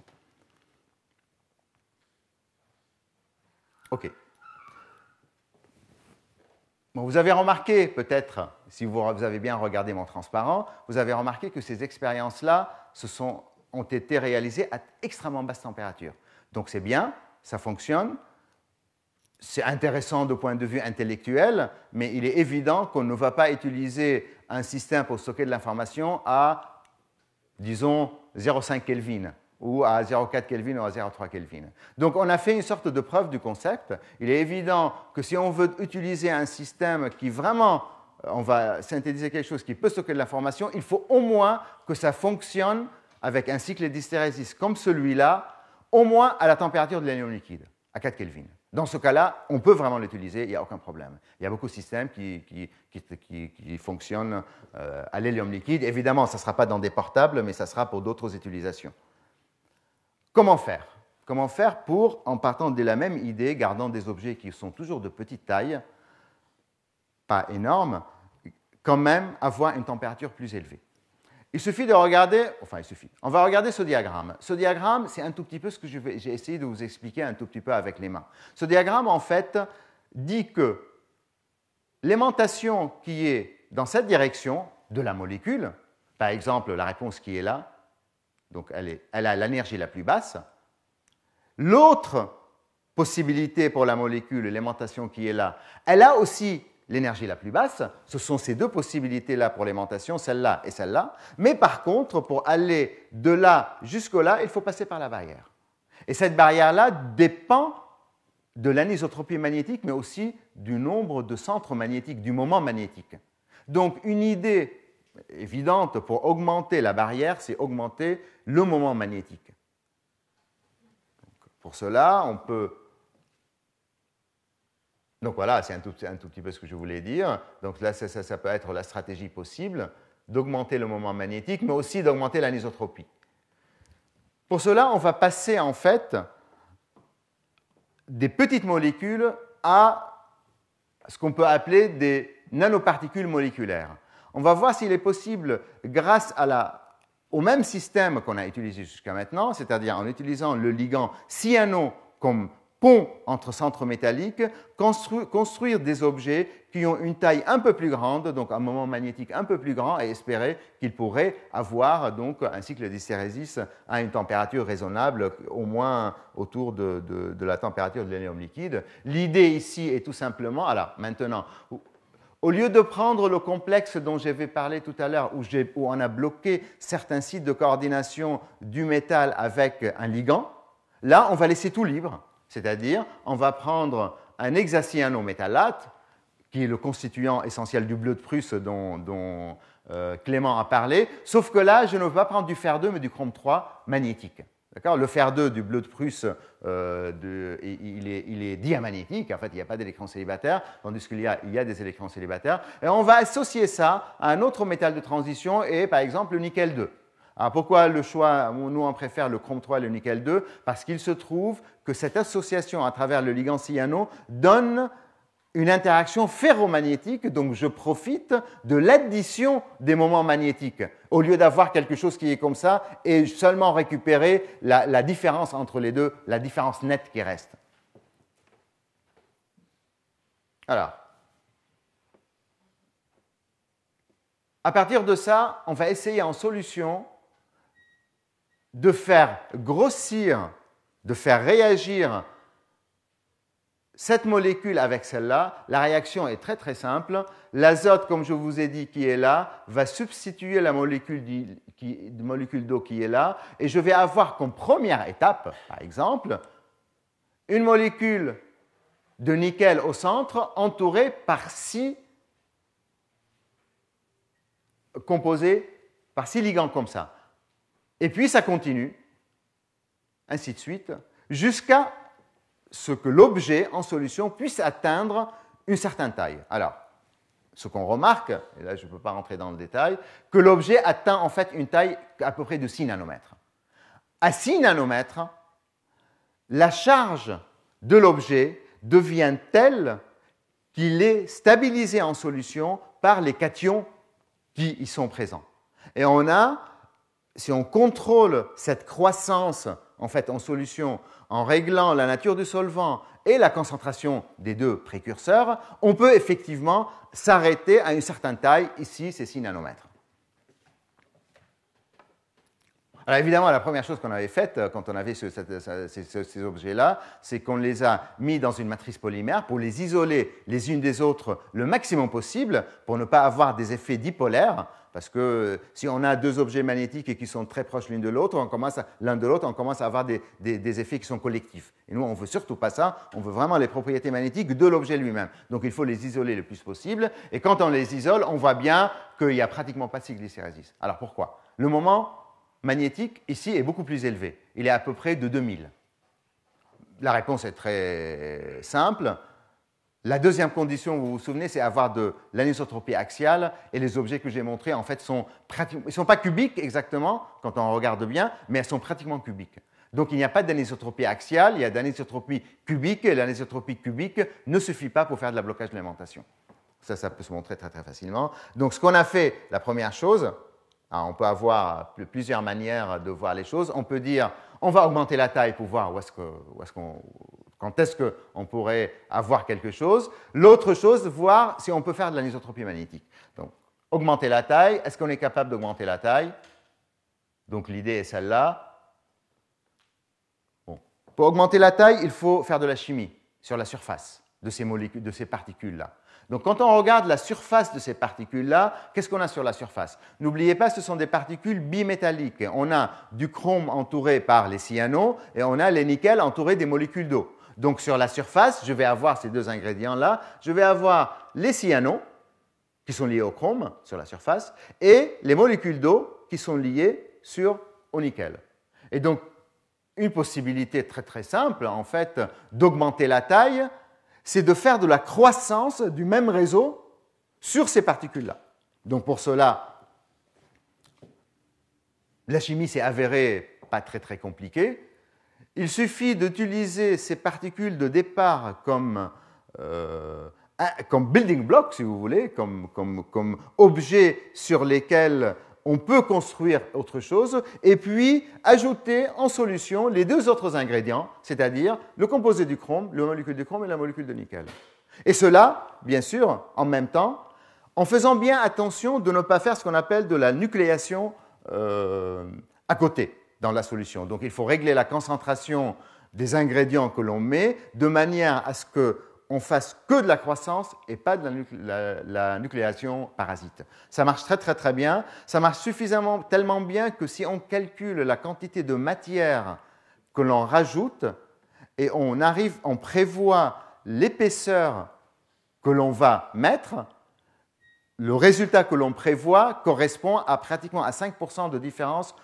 OK. Bon, vous avez remarqué, peut-être, si vous avez bien regardé mon transparent, vous avez remarqué que ces expériences-là se sont, ont été réalisées à extrêmement basse température. Donc, c'est bien, ça fonctionne. C'est intéressant de point de vue intellectuel, mais il est évident qu'on ne va pas utiliser un système pour stocker de l'information à, disons, zéro virgule cinq Kelvin, ou à zéro virgule quatre Kelvin, ou à zéro virgule trois Kelvin. Donc, on a fait une sorte de preuve du concept. Il est évident que si on veut utiliser un système qui vraiment, on va synthétiser quelque chose qui peut stocker de l'information, il faut au moins que ça fonctionne avec un cycle d'hystérésis comme celui-là, au moins à la température de l'anion liquide, à quatre Kelvin. Dans ce cas-là, on peut vraiment l'utiliser, il n'y a aucun problème. Il y a beaucoup de systèmes qui, qui, qui, qui, qui fonctionnent euh, à l'hélium liquide. Évidemment, ça ne sera pas dans des portables, mais ça sera pour d'autres utilisations. Comment faire? Comment faire pour, en partant de la même idée, gardant des objets qui sont toujours de petite taille, pas énormes, quand même avoir une température plus élevée? Il suffit de regarder, enfin il suffit, on va regarder ce diagramme. Ce diagramme, c'est un tout petit peu ce que j'ai essayé de vous expliquer un tout petit peu avec les mains. Ce diagramme, en fait, dit que l'aimantation qui est dans cette direction de la molécule, par exemple la réponse qui est là, donc elle, est, elle a l'énergie la plus basse. L'autre possibilité pour la molécule, l'aimantation qui est là, elle a aussi l'énergie la plus basse, ce sont ces deux possibilités-là pour l'aimantation, celle-là et celle-là. Mais par contre, pour aller de là jusqu'au là, il faut passer par la barrière. Et cette barrière-là dépend de l'anisotropie magnétique, mais aussi du nombre de centres magnétiques, du moment magnétique. Donc, une idée évidente pour augmenter la barrière, c'est augmenter le moment magnétique. Donc, pour cela, on peut... Donc voilà, c'est un, un tout petit peu ce que je voulais dire. Donc là, ça, ça, ça peut être la stratégie possible d'augmenter le moment magnétique, mais aussi d'augmenter l'anisotropie. Pour cela, on va passer en fait des petites molécules à ce qu'on peut appeler des nanoparticules moléculaires. On va voir s'il est possible, grâce à la, au même système qu'on a utilisé jusqu'à maintenant, c'est-à-dire en utilisant le ligand cyano comme pont entre centres métalliques, constru construire des objets qui ont une taille un peu plus grande, donc un moment magnétique un peu plus grand, et espérer qu'ils pourraient avoir donc un cycle d'hystérésis à une température raisonnable, au moins autour de, de, de la température de l'hélium liquide. L'idée ici est tout simplement, alors maintenant, au lieu de prendre le complexe dont j'avais parlé tout à l'heure, où, où on a bloqué certains sites de coordination du métal avec un ligand, là on va laisser tout libre. C'est-à-dire, on va prendre un hexacyanométallate, qui est le constituant essentiel du bleu de Prusse dont, dont euh, Clément a parlé, sauf que là, je ne veux pas prendre du fer deux, mais du chrome trois magnétique. Le fer deux du bleu de Prusse, euh, de, il, est, il est diamagnétique, en fait, il n'y a pas d'électrons célibataires, tandis qu'il y a, il y a des électrons célibataires. Et on va associer ça à un autre métal de transition, et par exemple le nickel deux. Alors pourquoi le choix, nous on préfère le chrome trois et le nickel deux? Parce qu'il se trouve que cette association à travers le ligand cyano donne une interaction ferromagnétique, donc je profite de l'addition des moments magnétiques, au lieu d'avoir quelque chose qui est comme ça et seulement récupérer la, la différence entre les deux, la différence nette qui reste. Alors, À partir de ça, on va essayer en solution de faire grossir, de faire réagir cette molécule avec celle-là. La réaction est très très simple. L'azote, comme je vous ai dit, qui est là, va substituer la molécule d'eau qui est là. Et je vais avoir comme première étape, par exemple, une molécule de nickel au centre entourée par six composés, par six ligands comme ça. Et puis ça continue, ainsi de suite, jusqu'à ce que l'objet en solution puisse atteindre une certaine taille. Alors, ce qu'on remarque, et là je ne peux pas rentrer dans le détail, que l'objet atteint en fait une taille à peu près de six nanomètres. À six nanomètres, la charge de l'objet devient telle qu'il est stabilisé en solution par les cations qui y sont présents. Et on a, si on contrôle cette croissance en fait en solution, en réglant la nature du solvant et la concentration des deux précurseurs, on peut effectivement s'arrêter à une certaine taille. Ici, c'est six nanomètres. Alors évidemment, la première chose qu'on avait faite quand on avait ce, cette, ces, ces objets-là, c'est qu'on les a mis dans une matrice polymère pour les isoler les unes des autres le maximum possible, pour ne pas avoir des effets dipolaires, parce que si on a deux objets magnétiques et qui sont très proches l'un de l'autre, on commence à, l'un de l'autre, on commence à avoir des, des, des effets qui sont collectifs. Et nous, on ne veut surtout pas ça, on veut vraiment les propriétés magnétiques de l'objet lui-même. Donc il faut les isoler le plus possible, et quand on les isole, on voit bien qu'il n'y a pratiquement pas de cyclicérésis. Alors pourquoi? Le moment magnétique, ici, est beaucoup plus élevé. Il est à peu près de deux mille. La réponse est très simple. La deuxième condition, vous vous souvenez, c'est avoir de l'anisotropie axiale, et les objets que j'ai montrés, en fait, sont pratiquement... Ils ne sont pas cubiques exactement, quand on regarde bien, mais elles sont pratiquement cubiques. Donc, il n'y a pas d'anisotropie axiale, il y a d'anisotropie cubique, et l'anisotropie cubique ne suffit pas pour faire de la blocage de l'alimentation. Ça, ça peut se montrer très, très facilement. Donc, ce qu'on a fait, la première chose... Alors, on peut avoir plusieurs manières de voir les choses. On peut dire, on va augmenter la taille pour voir où est-ce que, où est-ce qu'on, quand est-ce qu'on pourrait avoir quelque chose. L'autre chose, voir si on peut faire de l'anisotropie magnétique. Donc, augmenter la taille. Est-ce qu'on est capable d'augmenter la taille? Donc, l'idée est celle-là. Bon. Pour augmenter la taille, il faut faire de la chimie sur la surface de ces molécules, de ces particules-là. Donc, quand on regarde la surface de ces particules-là, qu'est-ce qu'on a sur la surface? N'oubliez pas, ce sont des particules bimétalliques. On a du chrome entouré par les cyanos et on a les nickels entourés des molécules d'eau. Donc, sur la surface, je vais avoir ces deux ingrédients-là. Je vais avoir les cyanos, qui sont liés au chrome, sur la surface, et les molécules d'eau, qui sont liées sur, au nickel. Et donc, une possibilité très très simple, en fait, d'augmenter la taille, c'est de faire de la croissance du même réseau sur ces particules-là. Donc pour cela, la chimie s'est avérée pas très très compliquée. Il suffit d'utiliser ces particules de départ comme, euh, comme building block, si vous voulez, comme, comme, comme objets sur lesquels on peut construire autre chose, et puis ajouter en solution les deux autres ingrédients, c'est-à-dire le composé du chrome, la molécule de chrome et la molécule de nickel. Et cela, bien sûr, en même temps, en faisant bien attention de ne pas faire ce qu'on appelle de la nucléation euh, à côté dans la solution. Donc il faut régler la concentration des ingrédients que l'on met de manière à ce que on fasse que de la croissance et pas de la, nuclé la, la nucléation parasite. Ça marche très très très bien. Ça marche suffisamment, tellement bien que si on calcule la quantité de matière que l'on rajoute et on arrive, on prévoit l'épaisseur que l'on va mettre, le résultat que l'on prévoit correspond à pratiquement à cinq pour cent de différence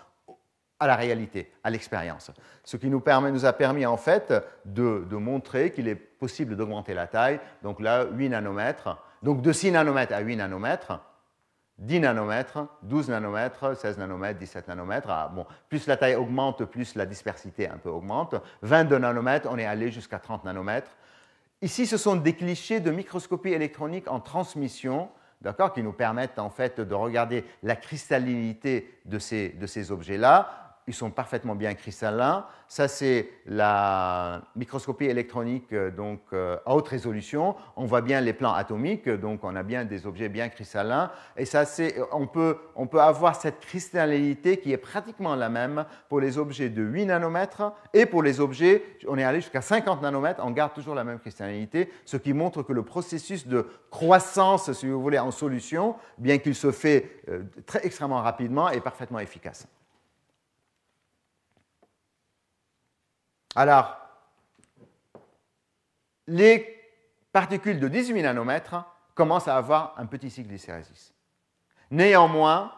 à la réalité, à l'expérience. Ce qui nous, permet, nous a permis en fait de, de montrer qu'il est possible d'augmenter la taille, donc là huit nanomètres, donc de six nanomètres à huit nanomètres, dix nanomètres, douze nanomètres, seize nanomètres, dix-sept nanomètres, ah, bon, plus la taille augmente, plus la dispersité un peu augmente, vingt-deux nanomètres, on est allé jusqu'à trente nanomètres. Ici, ce sont des clichés de microscopie électronique en transmission, d'accord, qui nous permettent en fait de regarder la cristallinité de ces, de ces objets-là, ils sont parfaitement bien cristallins. Ça, c'est la microscopie électronique donc, euh, à haute résolution. On voit bien les plans atomiques, donc on a bien des objets bien cristallins. Et ça, c'est, on peut, on peut avoir cette cristallinité qui est pratiquement la même pour les objets de huit nanomètres et pour les objets, on est allé jusqu'à cinquante nanomètres, on garde toujours la même cristallinité, ce qui montre que le processus de croissance, si vous voulez, en solution, bien qu'il se fait euh, très, extrêmement rapidement, est parfaitement efficace. Alors, les particules de dix-huit nanomètres commencent à avoir un petit cycle d'hystérésis. Néanmoins,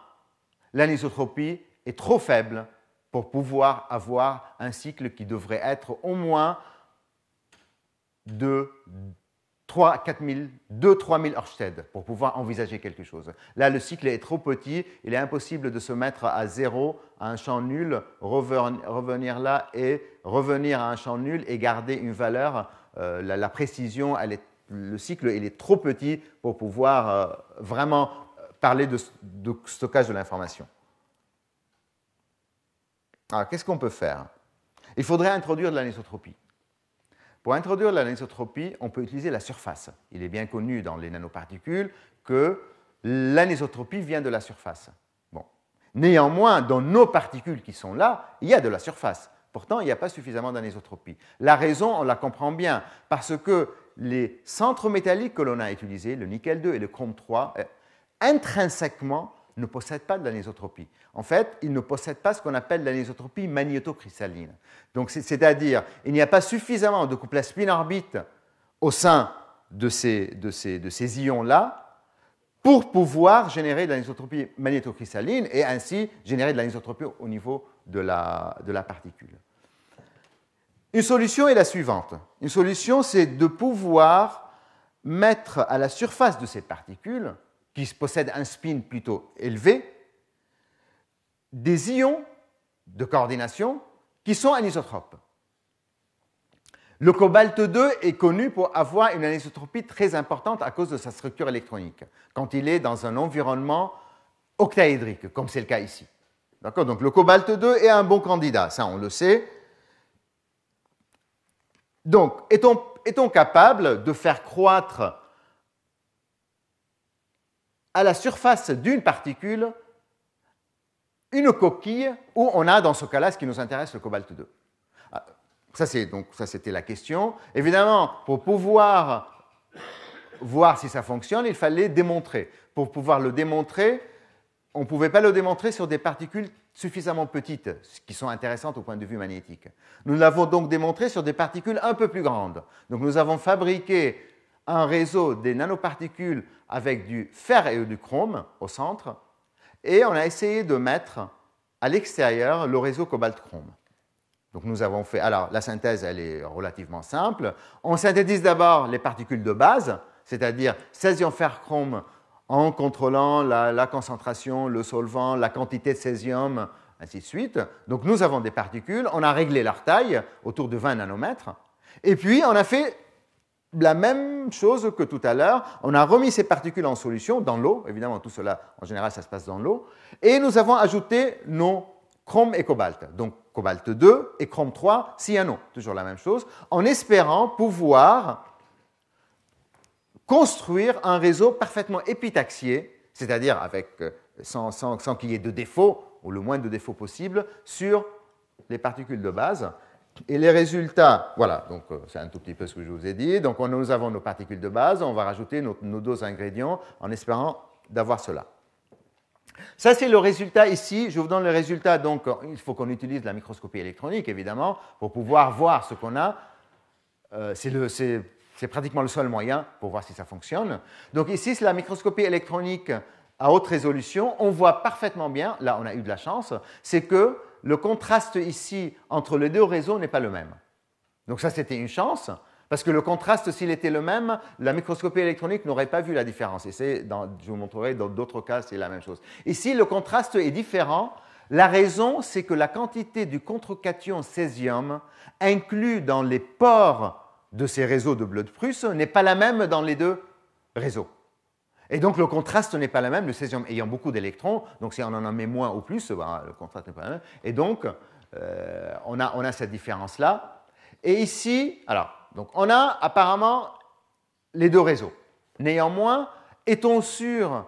l'anisotropie est trop faible pour pouvoir avoir un cycle qui devrait être au moins de deux à trois mille Ørsted pour pouvoir envisager quelque chose. Là, le cycle est trop petit, il est impossible de se mettre à zéro, à un champ nul, revenir là et revenir à un champ nul et garder une valeur. Euh, la, la précision, elle est, le cycle il est trop petit pour pouvoir euh, vraiment parler de, de stockage de l'information. Alors, qu'est-ce qu'on peut faire? Il faudrait introduire de l'anisotropie. Pour introduire l'anisotropie, on peut utiliser la surface. Il est bien connu dans les nanoparticules que l'anisotropie vient de la surface. Bon. Néanmoins, dans nos particules qui sont là, il y a de la surface. Pourtant, il n'y a pas suffisamment d'anisotropie. La raison, on la comprend bien, parce que les centres métalliques que l'on a utilisés, le nickel deux et le chrome trois, intrinsèquement ne possèdent pas de l'anisotropie. En fait, ils ne possèdent pas ce qu'on appelle l'anisotropie magnétocristalline. Donc, c'est-à-dire, il n'y a pas suffisamment de couplage spin-orbite au sein de ces, de ces, de ces ions-là pour pouvoir générer de l'anisotropie magnétocristalline et ainsi générer de l'anisotropie au niveau de la, de la particule. Une solution est la suivante. Une solution, c'est de pouvoir mettre à la surface de ces particules qui possèdent un spin plutôt élevé, des ions de coordination qui sont anisotropes. Le cobalt deux est connu pour avoir une anisotropie très importante à cause de sa structure électronique, quand il est dans un environnement octaédrique, comme c'est le cas ici. D'accord ? Donc le cobalt deux est un bon candidat, ça on le sait. Donc, est-on, est-on capable de faire croître à la surface d'une particule, une coquille où on a, dans ce cas-là, ce qui nous intéresse, le cobalt deux. Ça, c'est, donc, ça, c'était la question. Évidemment, pour pouvoir voir si ça fonctionne, il fallait démontrer. Pour pouvoir le démontrer, on ne pouvait pas le démontrer sur des particules suffisamment petites, qui sont intéressantes au point de vue magnétique. Nous l'avons donc démontré sur des particules un peu plus grandes. Donc, nous avons fabriqué un réseau des nanoparticules avec du fer et du chrome au centre, et on a essayé de mettre à l'extérieur le réseau cobalt-chrome. Donc nous avons fait... Alors, la synthèse, elle est relativement simple. On synthétise d'abord les particules de base, c'est-à-dire césium, fer, chrome, en contrôlant la, la concentration, le solvant, la quantité de césium, ainsi de suite. Donc nous avons des particules, on a réglé leur taille, autour de vingt nanomètres, et puis on a fait la même chose que tout à l'heure, on a remis ces particules en solution, dans l'eau, évidemment tout cela, en général ça se passe dans l'eau, et nous avons ajouté nos chrome et cobalt, donc cobalt deux et chrome trois, cyano, toujours la même chose, en espérant pouvoir construire un réseau parfaitement épitaxié, c'est-à-dire avec, sans, sans, sans qu'il y ait de défauts, ou le moins de défauts possible, sur les particules de base. Et les résultats, voilà, donc euh, c'est un tout petit peu ce que je vous ai dit. Donc on, nous avons nos particules de base, on va rajouter nos, nos deux ingrédients en espérant d'avoir cela. Ça, c'est le résultat ici. Je vous donne le résultat, donc il faut qu'on utilise la microscopie électronique, évidemment, pour pouvoir voir ce qu'on a. Euh, c'est le, c'est, c'est pratiquement le seul moyen pour voir si ça fonctionne. Donc ici, c'est la microscopie électronique à haute résolution. On voit parfaitement bien, là on a eu de la chance, c'est que le contraste ici entre les deux réseaux n'est pas le même. Donc ça, c'était une chance, parce que le contraste, s'il était le même, la microscopie électronique n'aurait pas vu la différence. Et c'est dans, je vous montrerai dans d'autres cas, c'est la même chose. Ici, le contraste est différent. La raison, c'est que la quantité du contre-cation césium inclus dans les pores de ces réseaux de bleu de Prusse n'est pas la même dans les deux réseaux. Et donc le contraste n'est pas la même, le césium ayant beaucoup d'électrons, donc si on en met moins ou plus, ben, le contraste n'est pas le même. Et donc euh, on, a, on a cette différence-là. Et ici, alors, donc on a apparemment les deux réseaux. Néanmoins, est-on sûr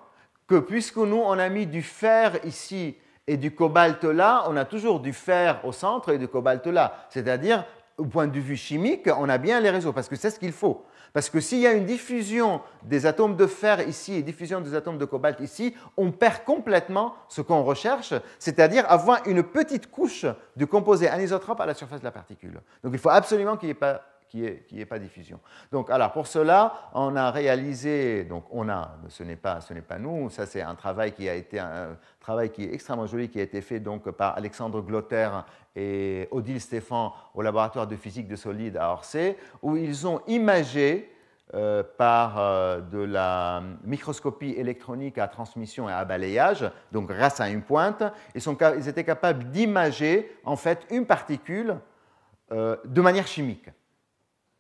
que puisque nous on a mis du fer ici et du cobalt là, on a toujours du fer au centre et du cobalt là? C'est-à-dire, au point de vue chimique, on a bien les réseaux, parce que c'est ce qu'il faut. Parce que s'il y a une diffusion des atomes de fer ici et diffusion des atomes de cobalt ici, on perd complètement ce qu'on recherche, c'est-à-dire avoir une petite couche du composé anisotrope à la surface de la particule. Donc il faut absolument qu'il n'y ait pas, qu'il n'y ait, qu'il n'y ait pas diffusion. Donc alors pour cela, on a réalisé, donc on a, ce n'est pas, ce n'est pas nous, ça c'est un travail qui a été un travail qui est extrêmement joli, qui a été fait donc par Alexandre Gloter et Odile Stéphane au laboratoire de physique de solides à Orsay, où ils ont imagé euh, par euh, de la microscopie électronique à transmission et à balayage, donc grâce à une pointe, ils, sont, ils étaient capables d'imager en fait une particule euh, de manière chimique.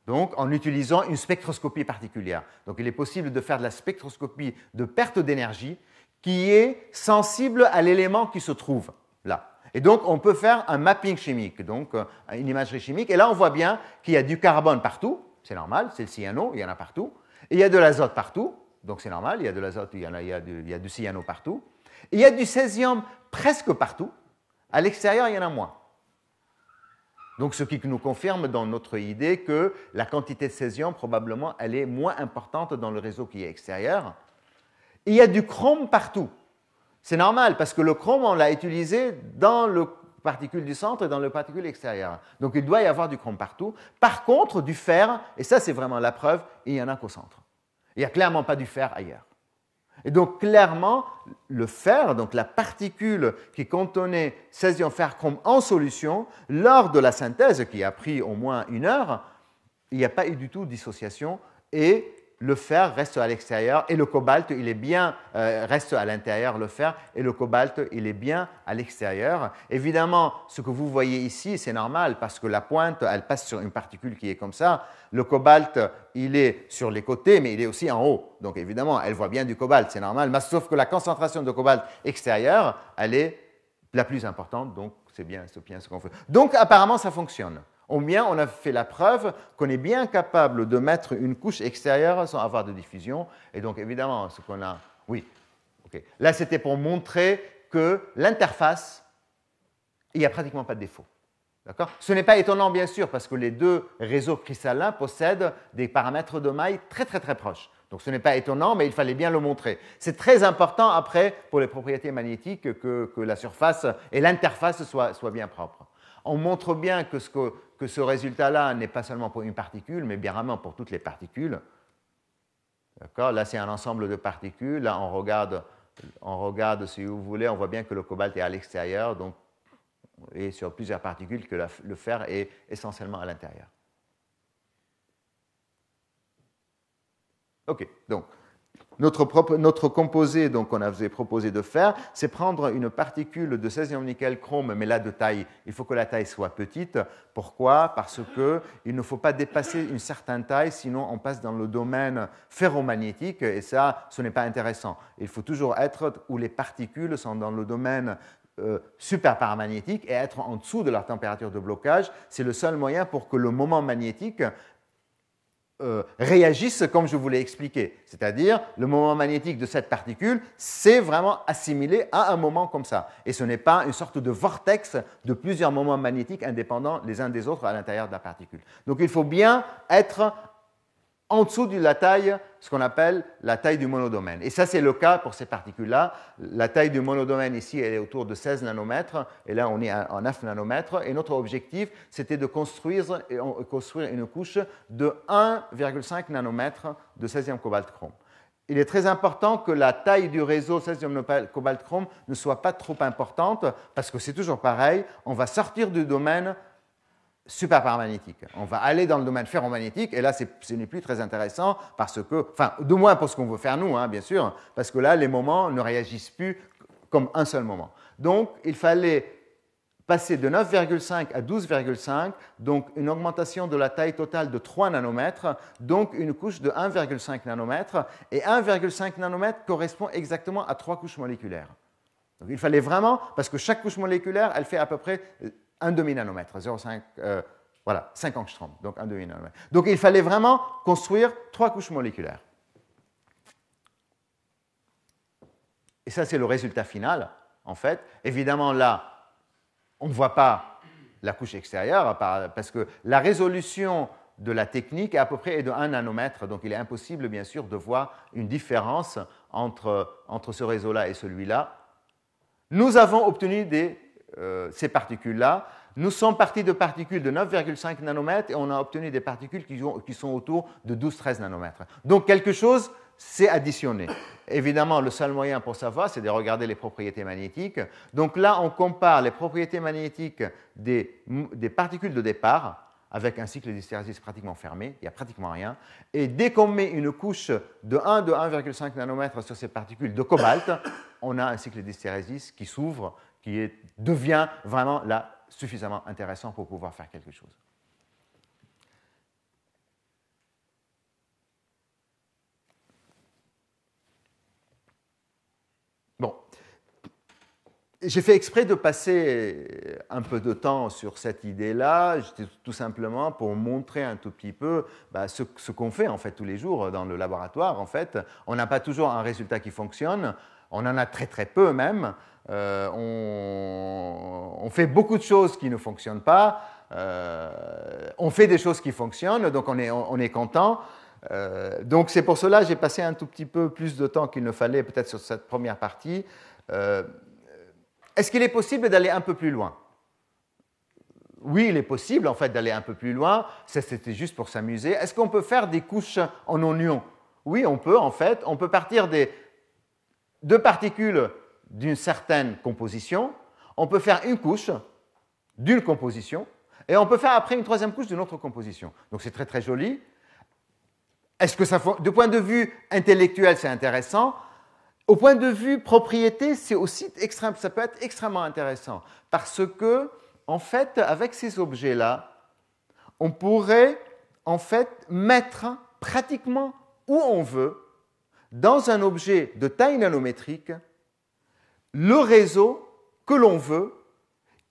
Donc, en utilisant une spectroscopie particulière. Donc, il est possible de faire de la spectroscopie de perte d'énergie qui est sensible à l'élément qui se trouve là. Et donc, on peut faire un mapping chimique, donc une imagerie chimique. Et là, on voit bien qu'il y a du carbone partout, c'est normal, c'est le cyano, il y en a partout. Et il y a de l'azote partout, donc c'est normal, il y a de l'azote, il y en a, il y a du, il y a du cyano partout. Et il y a du césium presque partout, à l'extérieur, il y en a moins. Donc, ce qui nous confirme dans notre idée que la quantité de césium, probablement, elle est moins importante dans le réseau qui est extérieur. Et il y a du chrome partout. C'est normal, parce que le chrome, on l'a utilisé dans le particule du centre et dans le particule extérieur. Donc, il doit y avoir du chrome partout. Par contre, du fer, et ça, c'est vraiment la preuve, il n'y en a qu'au centre. Il n'y a clairement pas du fer ailleurs. Et donc, clairement, le fer, donc la particule qui contenait césium fer chrome en solution, lors de la synthèse, qui a pris au moins une heure, il n'y a pas eu du tout de dissociation et le fer reste à l'extérieur et le cobalt, il est bien, euh, reste à l'intérieur, le fer, et le cobalt, il est bien à l'extérieur. Évidemment, ce que vous voyez ici, c'est normal parce que la pointe, elle passe sur une particule qui est comme ça. Le cobalt, il est sur les côtés, mais il est aussi en haut. Donc évidemment, elle voit bien du cobalt, c'est normal, mais sauf que la concentration de cobalt extérieure, elle est la plus importante, donc c'est bien, c'est bien ce qu'on fait. Donc apparemment, ça fonctionne. Au mien, on a fait la preuve qu'on est bien capable de mettre une couche extérieure sans avoir de diffusion. Et donc, évidemment, ce qu'on a... Oui. Okay. Là, c'était pour montrer que l'interface, il n'y a pratiquement pas de défaut. D'accord ? Ce n'est pas étonnant, bien sûr, parce que les deux réseaux cristallins possèdent des paramètres de maille très, très, très proches. Donc, ce n'est pas étonnant, mais il fallait bien le montrer. C'est très important, après, pour les propriétés magnétiques, que, que la surface et l'interface soient, soient bien propres. On montre bien que ce, que, que ce résultat-là n'est pas seulement pour une particule, mais bien vraiment pour toutes les particules. D'accord ? Là, c'est un ensemble de particules. Là, on regarde, on regarde, si vous voulez, on voit bien que le cobalt est à l'extérieur, donc, et sur plusieurs particules, que la, le fer est essentiellement à l'intérieur. OK, donc... Notre, propre, notre composé qu'on avait proposé de faire, c'est prendre une particule de césium nickel chrome, mais là de taille, il faut que la taille soit petite. Pourquoi ? Parce qu'il ne faut pas dépasser une certaine taille, sinon on passe dans le domaine ferromagnétique, et ça, ce n'est pas intéressant. Il faut toujours être où les particules sont dans le domaine euh, superparamagnétique et être en dessous de leur température de blocage. C'est le seul moyen pour que le moment magnétique... Euh, réagissent comme je vous l'ai expliqué. C'est-à-dire, le moment magnétique de cette particule s'est vraiment assimilé à un moment comme ça. Et ce n'est pas une sorte de vortex de plusieurs moments magnétiques indépendants les uns des autres à l'intérieur de la particule. Donc, il faut bien être en dessous de la taille, ce qu'on appelle la taille du monodomaine. Et ça, c'est le cas pour ces particules-là. La taille du monodomaine, ici, elle est autour de seize nanomètres, et là, on est à neuf nanomètres. Et notre objectif, c'était de construire, construire une couche de un virgule cinq nanomètres de césium cobalt chrome. Il est très important que la taille du réseau césium cobalt chrome ne soit pas trop importante, parce que c'est toujours pareil, on va sortir du domaine superparamagnétique. On va aller dans le domaine ferromagnétique et là, ce n'est plus très intéressant parce que, enfin, du moins pour ce qu'on veut faire nous, hein, bien sûr, parce que là, les moments ne réagissent plus comme un seul moment. Donc, il fallait passer de neuf virgule cinq à douze virgule cinq, donc une augmentation de la taille totale de trois nanomètres, donc une couche de un virgule cinq nanomètre, et un virgule cinq nanomètre correspond exactement à trois couches moléculaires. Donc il fallait vraiment, parce que chaque couche moléculaire, elle fait à peu près un demi-nanomètre, zéro virgule cinq, euh, voilà, cinq angstroms, donc un demi-nanomètre. Donc il fallait vraiment construire trois couches moléculaires. Et ça, c'est le résultat final, en fait. Évidemment, là, on ne voit pas la couche extérieure parce que la résolution de la technique est à peu près de un nanomètre. Donc, il est impossible, bien sûr, de voir une différence entre, entre ce réseau-là et celui-là. Nous avons obtenu des, euh, ces particules-là. Nous sommes partis de particules de neuf virgule cinq nanomètres et on a obtenu des particules qui, ont, qui sont autour de douze à treize nanomètres. Donc, quelque chose... c'est additionné. Évidemment, le seul moyen pour savoir, c'est de regarder les propriétés magnétiques. Donc là, on compare les propriétés magnétiques des, des particules de départ avec un cycle d'hystérésis pratiquement fermé, il n'y a pratiquement rien. Et dès qu'on met une couche de un, de un virgule cinq nanomètres sur ces particules de cobalt, on a un cycle d'hystérésis qui s'ouvre, qui est, devient vraiment là suffisamment intéressant pour pouvoir faire quelque chose. J'ai fait exprès de passer un peu de temps sur cette idée-là, tout simplement pour montrer un tout petit peu bah, ce, ce qu'on fait en fait tous les jours dans le laboratoire. En fait, on n'a pas toujours un résultat qui fonctionne, on en a très très peu même. Euh, on, on fait beaucoup de choses qui ne fonctionnent pas, euh, on fait des choses qui fonctionnent, donc on est, on, on est content. Euh, donc c'est pour cela que j'ai passé un tout petit peu plus de temps qu'il ne fallait peut-être sur cette première partie. Euh, Est-ce qu'il est possible d'aller un peu plus loin? Oui, il est possible en fait d'aller un peu plus loin, c'était juste pour s'amuser. Est-ce qu'on peut faire des couches en oignon? Oui, on peut en fait, on peut partir des deux particules d'une certaine composition, on peut faire une couche d'une composition et on peut faire après une troisième couche d'une autre composition. Donc c'est très très joli. Est-ce que ça, du point de vue intellectuel, c'est intéressant? Au point de vue propriété, c'est aussi extrême, ça peut être extrêmement intéressant parce que, en fait, avec ces objets-là, on pourrait en fait mettre pratiquement où on veut, dans un objet de taille nanométrique, le réseau que l'on veut,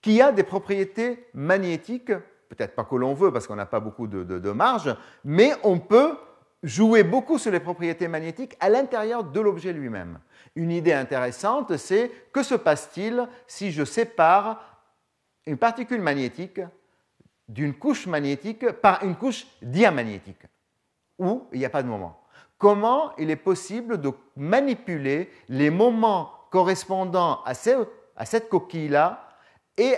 qui a des propriétés magnétiques, peut-être pas que l'on veut parce qu'on n'a pas beaucoup de, de, de marge, mais on peut jouer beaucoup sur les propriétés magnétiques à l'intérieur de l'objet lui-même. Une idée intéressante, c'est que se passe-t-il si je sépare une particule magnétique d'une couche magnétique par une couche diamagnétique, où il n'y a pas de moment. Comment il est possible de manipuler les moments correspondant à, ces, à cette coquille-là et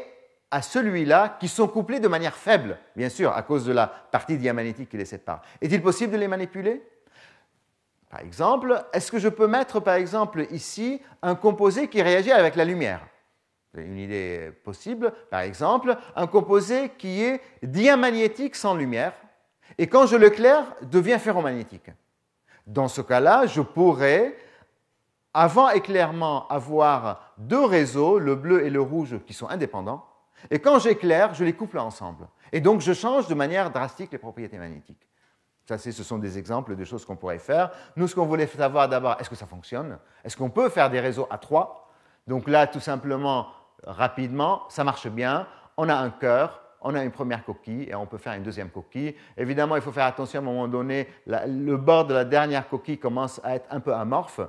à celui-là qui sont couplés de manière faible, bien sûr, à cause de la partie diamagnétique qui les sépare. Est-il possible de les manipuler? Par exemple, est-ce que je peux mettre, par exemple, ici, un composé qui réagit avec la lumière? C'est une idée possible. Par exemple, un composé qui est diamagnétique sans lumière, et quand je l'éclaire, devient ferromagnétique. Dans ce cas-là, je pourrais... avant éclairement, avoir deux réseaux, le bleu et le rouge, qui sont indépendants, et quand j'éclaire, je les couple ensemble. Et donc, je change de manière drastique les propriétés magnétiques. Ça, ce sont des exemples de choses qu'on pourrait faire. Nous, ce qu'on voulait savoir d'abord, est-ce que ça fonctionne? Est-ce qu'on peut faire des réseaux à trois? Donc là, tout simplement, rapidement, ça marche bien. On a un cœur, on a une première coquille et on peut faire une deuxième coquille. Évidemment, il faut faire attention à un moment donné. La, le bord de la dernière coquille commence à être un peu amorphe,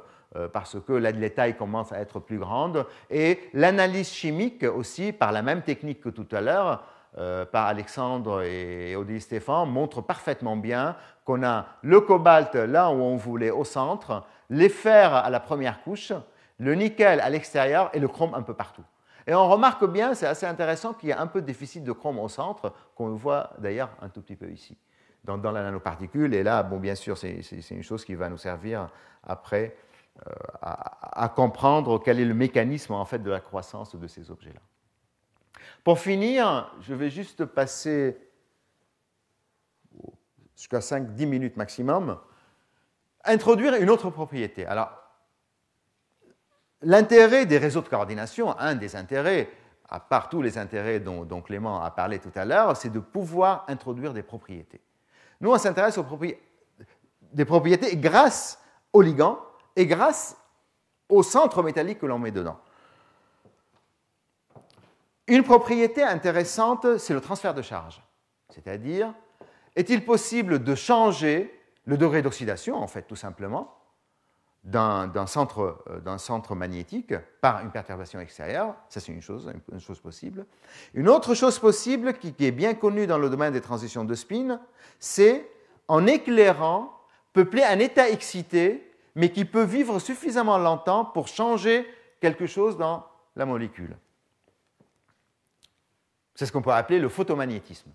parce que les tailles commencent à être plus grandes. Et l'analyse chimique aussi, par la même technique que tout à l'heure, euh, par Alexandre et Odile Stéphane, montre parfaitement bien qu'on a le cobalt là où on voulait, au centre, les fers à la première couche, le nickel à l'extérieur et le chrome un peu partout. Et on remarque bien, c'est assez intéressant, qu'il y a un peu de déficit de chrome au centre, qu'on voit d'ailleurs un tout petit peu ici, dans, dans la nanoparticule. Et là, bon, bien sûr, c'est une chose qui va nous servir après À, à comprendre quel est le mécanisme en fait de la croissance de ces objets-là. Pour finir, je vais juste passer jusqu'à cinq à dix minutes maximum, introduire une autre propriété. Alors, l'intérêt des réseaux de coordination, un des intérêts à part tous les intérêts dont, dont Clément a parlé tout à l'heure, c'est de pouvoir introduire des propriétés. Nous, on s'intéresse aux propri- des propriétés grâce aux ligands et grâce au centre métallique que l'on met dedans. Une propriété intéressante, c'est le transfert de charge. C'est-à-dire, est-il possible de changer le degré d'oxydation, en fait, tout simplement, d'un, d'un centre, d'un centre magnétique par une perturbation extérieure? Ça, c'est une chose, une chose possible. Une autre chose possible qui, qui est bien connue dans le domaine des transitions de spin, c'est, en éclairant, peupler un état excité, mais qui peut vivre suffisamment longtemps pour changer quelque chose dans la molécule. C'est ce qu'on peut appeler le photomagnétisme.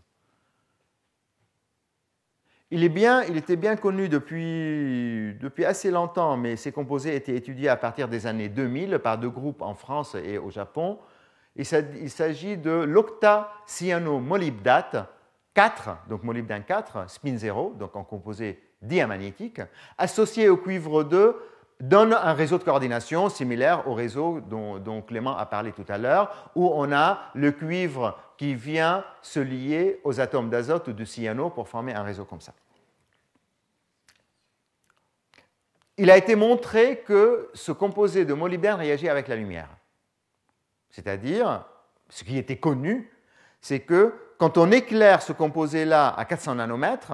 Il est bien, il était bien connu depuis, depuis assez longtemps, mais ces composés étaient étudiés à partir des années deux mille par deux groupes en France et au Japon. Il s'agit de l'octacyanomolybdate quatre, donc molybdène quatre, spin zéro, donc en composé diamagnétique, associé au cuivre deux, donne un réseau de coordination similaire au réseau dont, dont Clément a parlé tout à l'heure, où on a le cuivre qui vient se lier aux atomes d'azote ou de cyano pour former un réseau comme ça. Il a été montré que ce composé de molybdène réagit avec la lumière. C'est-à-dire, ce qui était connu, c'est que quand on éclaire ce composé-là à quatre cents nanomètres,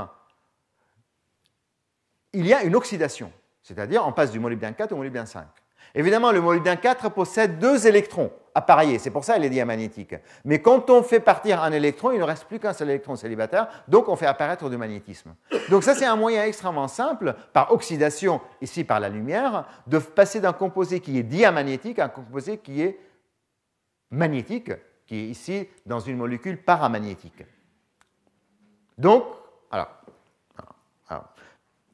il y a une oxydation. C'est-à-dire, on passe du molybdène quatre au molybdène cinq. Évidemment, le molybdène quatre possède deux électrons appareillés, c'est pour ça qu'il est diamagnétique. Mais quand on fait partir un électron, il ne reste plus qu'un seul électron célibataire, donc on fait apparaître du magnétisme. Donc ça, c'est un moyen extrêmement simple, par oxydation, ici par la lumière, de passer d'un composé qui est diamagnétique à un composé qui est magnétique, qui est ici dans une molécule paramagnétique. Donc, alors... alors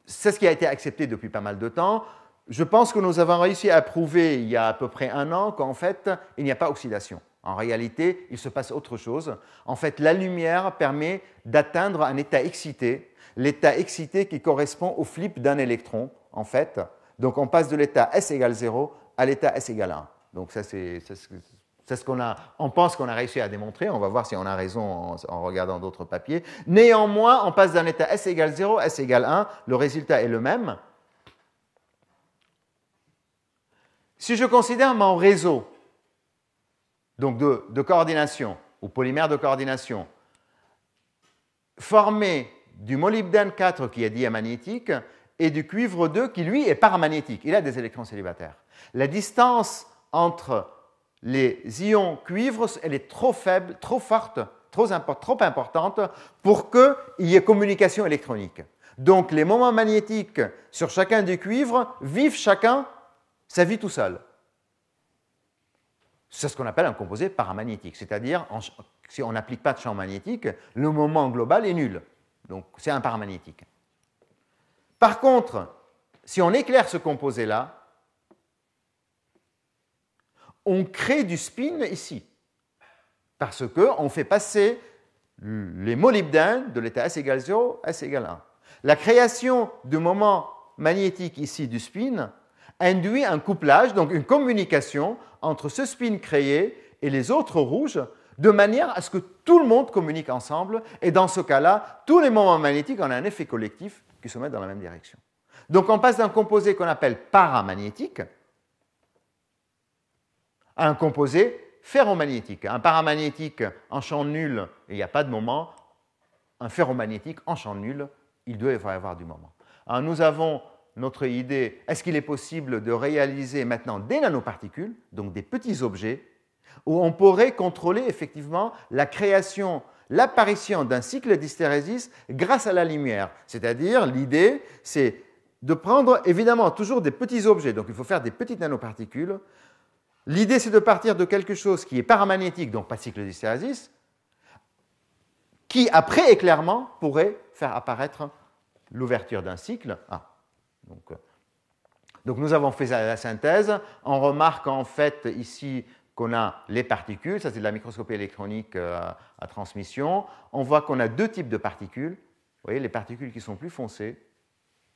c'est ce qui a été accepté depuis pas mal de temps. Je pense que nous avons réussi à prouver il y a à peu près un an qu'en fait, il n'y a pas oxydation. En réalité, il se passe autre chose. En fait, la lumière permet d'atteindre un état excité, l'état excité qui correspond au flip d'un électron, en fait. Donc, on passe de l'état S égale zéro à l'état S égale un. Donc, ça, c'est, c'est ce que... C'est ce qu'on a, on pense qu'on a réussi à démontrer. On va voir si on a raison en, en regardant d'autres papiers. Néanmoins, on passe d'un état S égale zéro, S égale un. Le résultat est le même. Si je considère mon réseau donc de, de coordination ou polymère de coordination formé du molybdène quatre qui est diamagnétique et du cuivre deux qui, lui, est paramagnétique. Il a des électrons célibataires. La distance entre les ions cuivre, elle est trop faible, trop forte, trop, import, trop importante pour qu'il y ait communication électronique. Donc, les moments magnétiques sur chacun des cuivres vivent chacun sa vie tout seul. C'est ce qu'on appelle un composé paramagnétique, c'est-à-dire, en, si on n'applique pas de champ magnétique, le moment global est nul. Donc, c'est un paramagnétique. Par contre, si on éclaire ce composé-là, on crée du spin ici, parce qu'on fait passer les molybdènes de l'état S égale zéro, S égale un. La création du moment magnétique ici du spin induit un couplage, donc une communication entre ce spin créé et les autres rouges, de manière à ce que tout le monde communique ensemble, et dans ce cas-là, tous les moments magnétiques ont un effet collectif qui se met dans la même direction. Donc on passe d'un composé qu'on appelle paramagnétique, à un composé ferromagnétique. Un paramagnétique en champ nul, il n'y a pas de moment. Un ferromagnétique en champ nul, il doit y avoir du moment. Alors nous avons notre idée, est-ce qu'il est possible de réaliser maintenant des nanoparticules, donc des petits objets, où on pourrait contrôler effectivement la création, l'apparition d'un cycle d'hystérésis grâce à la lumière. C'est-à-dire, l'idée, c'est de prendre évidemment toujours des petits objets, donc il faut faire des petites nanoparticules. L'idée, c'est de partir de quelque chose qui est paramagnétique, donc pas de cycle d'hystérésis, qui, après éclairement, pourrait faire apparaître l'ouverture d'un cycle. Ah, donc, donc, nous avons fait la synthèse. On remarque, en fait, ici, qu'on a les particules. Ça, c'est de la microscopie électronique à, à transmission. On voit qu'on a deux types de particules. Vous voyez, les particules qui sont plus foncées,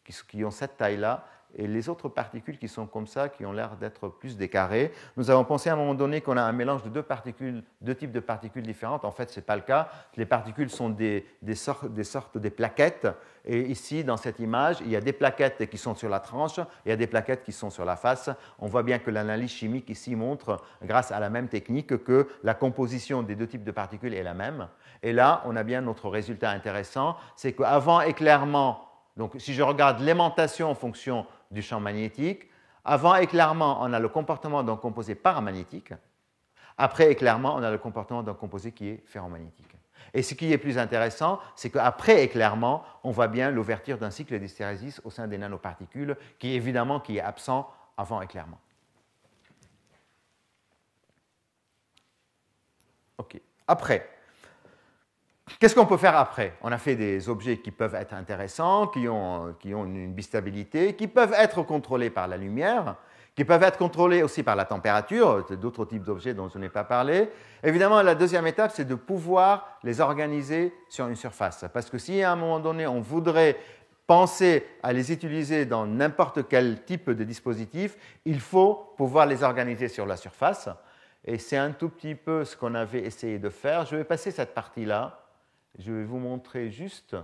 qui, qui ont cette taille-là, et les autres particules qui sont comme ça, qui ont l'air d'être plus des carrés. Nous avons pensé à un moment donné qu'on a un mélange de deux particules, deux types de particules différentes. En fait, ce n'est pas le cas. Les particules sont des, des, sortes, des sortes des plaquettes. Et ici, dans cette image, il y a des plaquettes qui sont sur la tranche, et il y a des plaquettes qui sont sur la face. On voit bien que l'analyse chimique ici montre, grâce à la même technique, que la composition des deux types de particules est la même. Et là, on a bien notre résultat intéressant, c'est qu'avant éclairement, donc si je regarde l'aimantation en fonction du champ magnétique, avant éclairement, on a le comportement d'un composé paramagnétique. Après éclairement, on a le comportement d'un composé qui est ferromagnétique. Et ce qui est plus intéressant, c'est qu'après éclairement, on voit bien l'ouverture d'un cycle d'hystérésis au sein des nanoparticules, qui évidemment qui est absent avant éclairement. Ok. Après, qu'est-ce qu'on peut faire après? On a fait des objets qui peuvent être intéressants, qui ont, qui ont une bistabilité, qui peuvent être contrôlés par la lumière, qui peuvent être contrôlés aussi par la température, d'autres types d'objets dont je n'ai pas parlé. Évidemment, la deuxième étape, c'est de pouvoir les organiser sur une surface. Parce que si à un moment donné, on voudrait penser à les utiliser dans n'importe quel type de dispositif, il faut pouvoir les organiser sur la surface. Et c'est un tout petit peu ce qu'on avait essayé de faire. Je vais passer cette partie-là. Je vais vous montrer juste...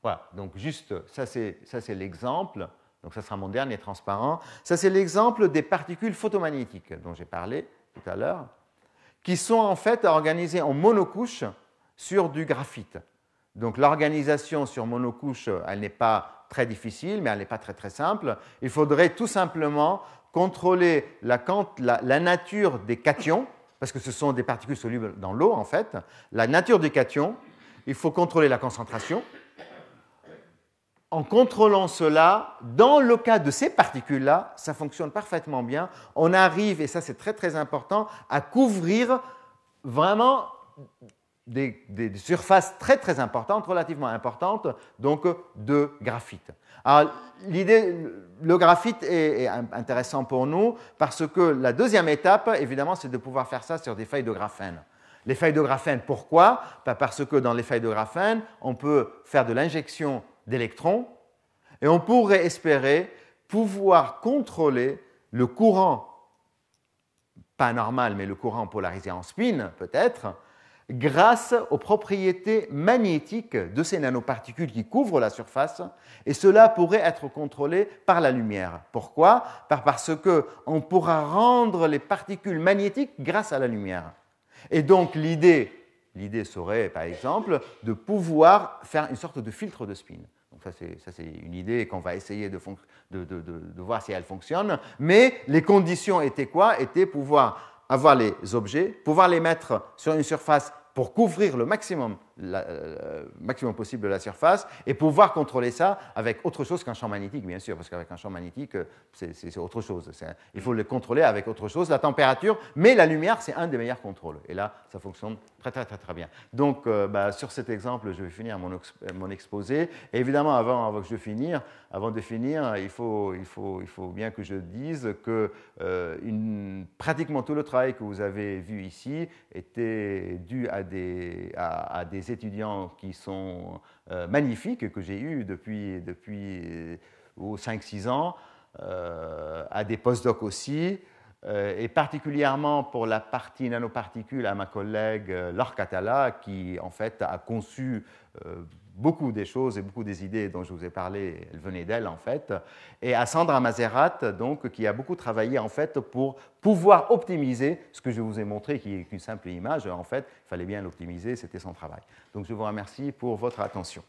Voilà, donc juste, ça c'est l'exemple, donc ça sera mon dernier transparent. Ça c'est l'exemple des particules photomagnétiques dont j'ai parlé tout à l'heure, qui sont en fait organisées en monocouches sur du graphite. Donc l'organisation sur monocouche, elle n'est pas très difficile, mais elle n'est pas très très simple. Il faudrait tout simplement contrôler la, la, la nature des cations, parce que ce sont des particules solubles dans l'eau en fait, la nature des cations, il faut contrôler la concentration. En contrôlant cela, dans le cas de ces particules-là, ça fonctionne parfaitement bien. On arrive, et ça c'est très très important, à couvrir vraiment des, des surfaces très très importantes, relativement importantes, donc de graphite. Alors l'idée, le graphite est, est intéressant pour nous parce que la deuxième étape, évidemment, c'est de pouvoir faire ça sur des feuilles de graphène. Les feuilles de graphène, pourquoi? Parce que dans les feuilles de graphène, on peut faire de l'injection d'électrons, et on pourrait espérer pouvoir contrôler le courant, pas normal, mais le courant polarisé en spin, peut-être, grâce aux propriétés magnétiques de ces nanoparticules qui couvrent la surface, et cela pourrait être contrôlé par la lumière. Pourquoi? Parce qu'on pourra rendre les particules magnétiques grâce à la lumière. Et donc l'idée, l'idée serait, par exemple, de pouvoir faire une sorte de filtre de spin. Donc ça, c'est une idée qu'on va essayer de, de, de, de, de voir si elle fonctionne. Mais les conditions étaient quoi? Étaient pouvoir avoir les objets, pouvoir les mettre sur une surface pour couvrir le maximum, la, le maximum possible de la surface et pouvoir contrôler ça avec autre chose qu'un champ magnétique, bien sûr, parce qu'avec un champ magnétique, c'est autre chose. Il faut le contrôler avec autre chose, la température, mais la lumière, c'est un des meilleurs contrôles. Et là, ça fonctionne très, très, très, très bien. Donc, euh, bah, sur cet exemple, je vais finir mon, mon exposé. Et évidemment, avant, avant, que je finisse, avant de finir, il faut, il, faut, il faut bien que je dise que euh, une, pratiquement tout le travail que vous avez vu ici était dû à des, à, à des étudiants qui sont euh, magnifiques, que j'ai eus depuis, depuis euh, cinq six ans, euh, à des postdocs aussi, euh, et particulièrement pour la partie nanoparticules à ma collègue euh, Laure Catala, qui en fait a conçu euh, beaucoup des choses et beaucoup des idées dont je vous ai parlé, elles venaient d'elle en fait, et à Sandra Maserat, donc, qui a beaucoup travaillé en fait pour pouvoir optimiser ce que je vous ai montré, qui est une simple image, en fait, il fallait bien l'optimiser, c'était son travail. Donc je vous remercie pour votre attention.